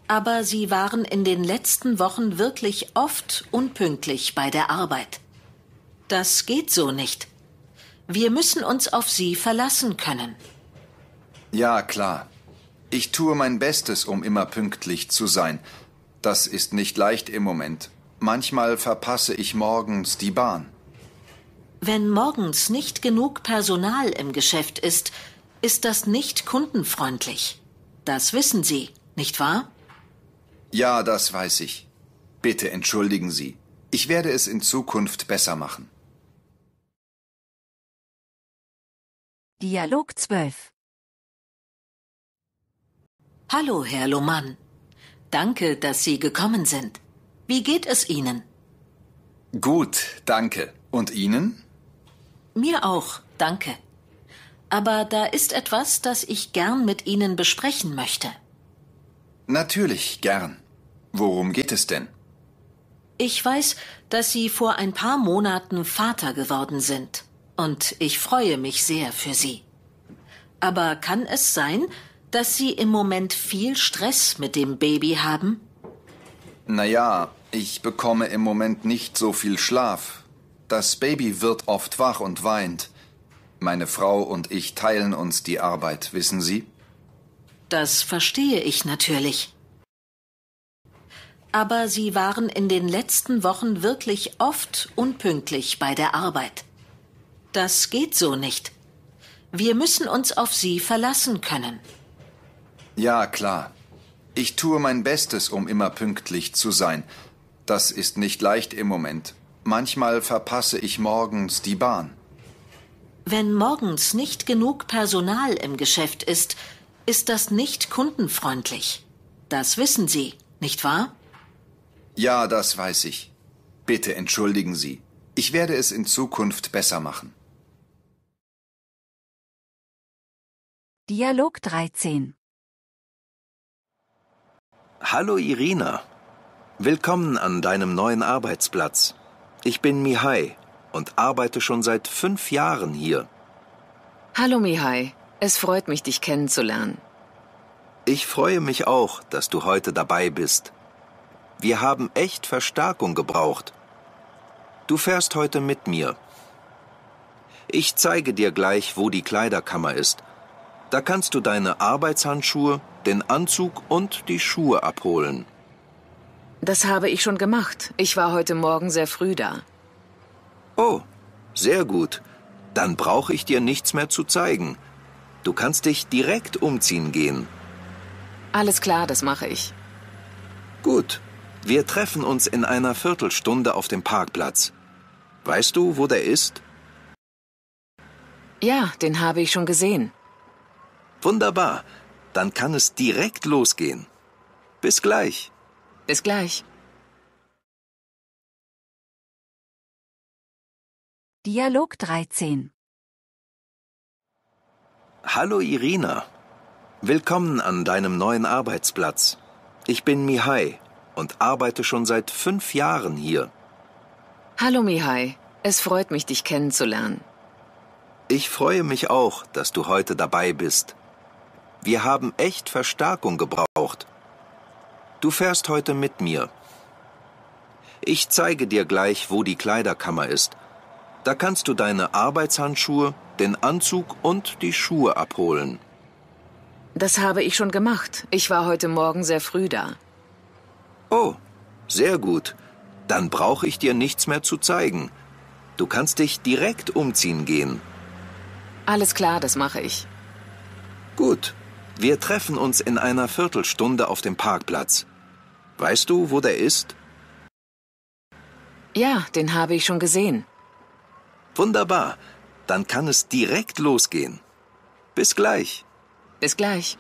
Aber Sie waren in den letzten Wochen wirklich oft unpünktlich bei der Arbeit. Das geht so nicht. Wir müssen uns auf Sie verlassen können. Ja, klar. Ich tue mein Bestes, um immer pünktlich zu sein. Das ist nicht leicht im Moment. Manchmal verpasse ich morgens die Bahn. Wenn morgens nicht genug Personal im Geschäft ist, ist das nicht kundenfreundlich. Das wissen Sie, nicht wahr? Ja, das weiß ich. Bitte entschuldigen Sie. Ich werde es in Zukunft besser machen. Dialog 12. Hallo, Herr Lohmann. Danke, dass Sie gekommen sind. Wie geht es Ihnen? Gut, danke. Und Ihnen? Mir auch, danke. Aber da ist etwas, das ich gern mit Ihnen besprechen möchte. Natürlich, gern. Worum geht es denn? Ich weiß, dass Sie vor ein paar Monaten Vater geworden sind. Und ich freue mich sehr für Sie. Aber kann es sein, dass Sie im Moment viel Stress mit dem Baby haben? Naja, ich bekomme im Moment nicht so viel Schlaf. Das Baby wird oft wach und weint. Meine Frau und ich teilen uns die Arbeit, wissen Sie? Das verstehe ich natürlich. Aber Sie waren in den letzten Wochen wirklich oft unpünktlich bei der Arbeit. Das geht so nicht. Wir müssen uns auf Sie verlassen können. Ja, klar. Ich tue mein Bestes, um immer pünktlich zu sein. Das ist nicht leicht im Moment. Manchmal verpasse ich morgens die Bahn. Wenn morgens nicht genug Personal im Geschäft ist, ist das nicht kundenfreundlich. Das wissen Sie, nicht wahr? Ja, das weiß ich. Bitte entschuldigen Sie. Ich werde es in Zukunft besser machen. Dialog 13. Hallo Irina. Willkommen an deinem neuen Arbeitsplatz. Ich bin Mihai und arbeite schon seit 5 Jahren hier. Hallo Mihai, es freut mich, dich kennenzulernen. Ich freue mich auch, dass du heute dabei bist. Wir haben echt Verstärkung gebraucht. Du fährst heute mit mir. Ich zeige dir gleich, wo die Kleiderkammer ist. Da kannst du deine Arbeitshandschuhe, den Anzug und die Schuhe abholen. Das habe ich schon gemacht. Ich war heute Morgen sehr früh da. Oh, sehr gut. Dann brauche ich dir nichts mehr zu zeigen. Du kannst dich direkt umziehen gehen. Alles klar, das mache ich. Gut. Wir treffen uns in einer Viertelstunde auf dem Parkplatz. Weißt du, wo der ist? Ja, den habe ich schon gesehen. Wunderbar. Dann kann es direkt losgehen. Bis gleich. Bis gleich. Dialog 13. Hallo Irina. Willkommen an deinem neuen Arbeitsplatz. Ich bin Mihai und arbeite schon seit 5 Jahren hier. Hallo Mihai. Es freut mich, dich kennenzulernen. Ich freue mich auch, dass du heute dabei bist. Wir haben echt Verstärkung gebraucht. Du fährst heute mit mir. Ich zeige dir gleich, wo die Kleiderkammer ist. Da kannst du deine Arbeitshandschuhe, den Anzug und die Schuhe abholen. Das habe ich schon gemacht. Ich war heute Morgen sehr früh da. Oh, sehr gut. Dann brauche ich dir nichts mehr zu zeigen. Du kannst dich direkt umziehen gehen. Alles klar, das mache ich. Gut. Wir treffen uns in einer Viertelstunde auf dem Parkplatz. Weißt du, wo der ist? Ja, den habe ich schon gesehen. Wunderbar. Dann kann es direkt losgehen. Bis gleich. Bis gleich.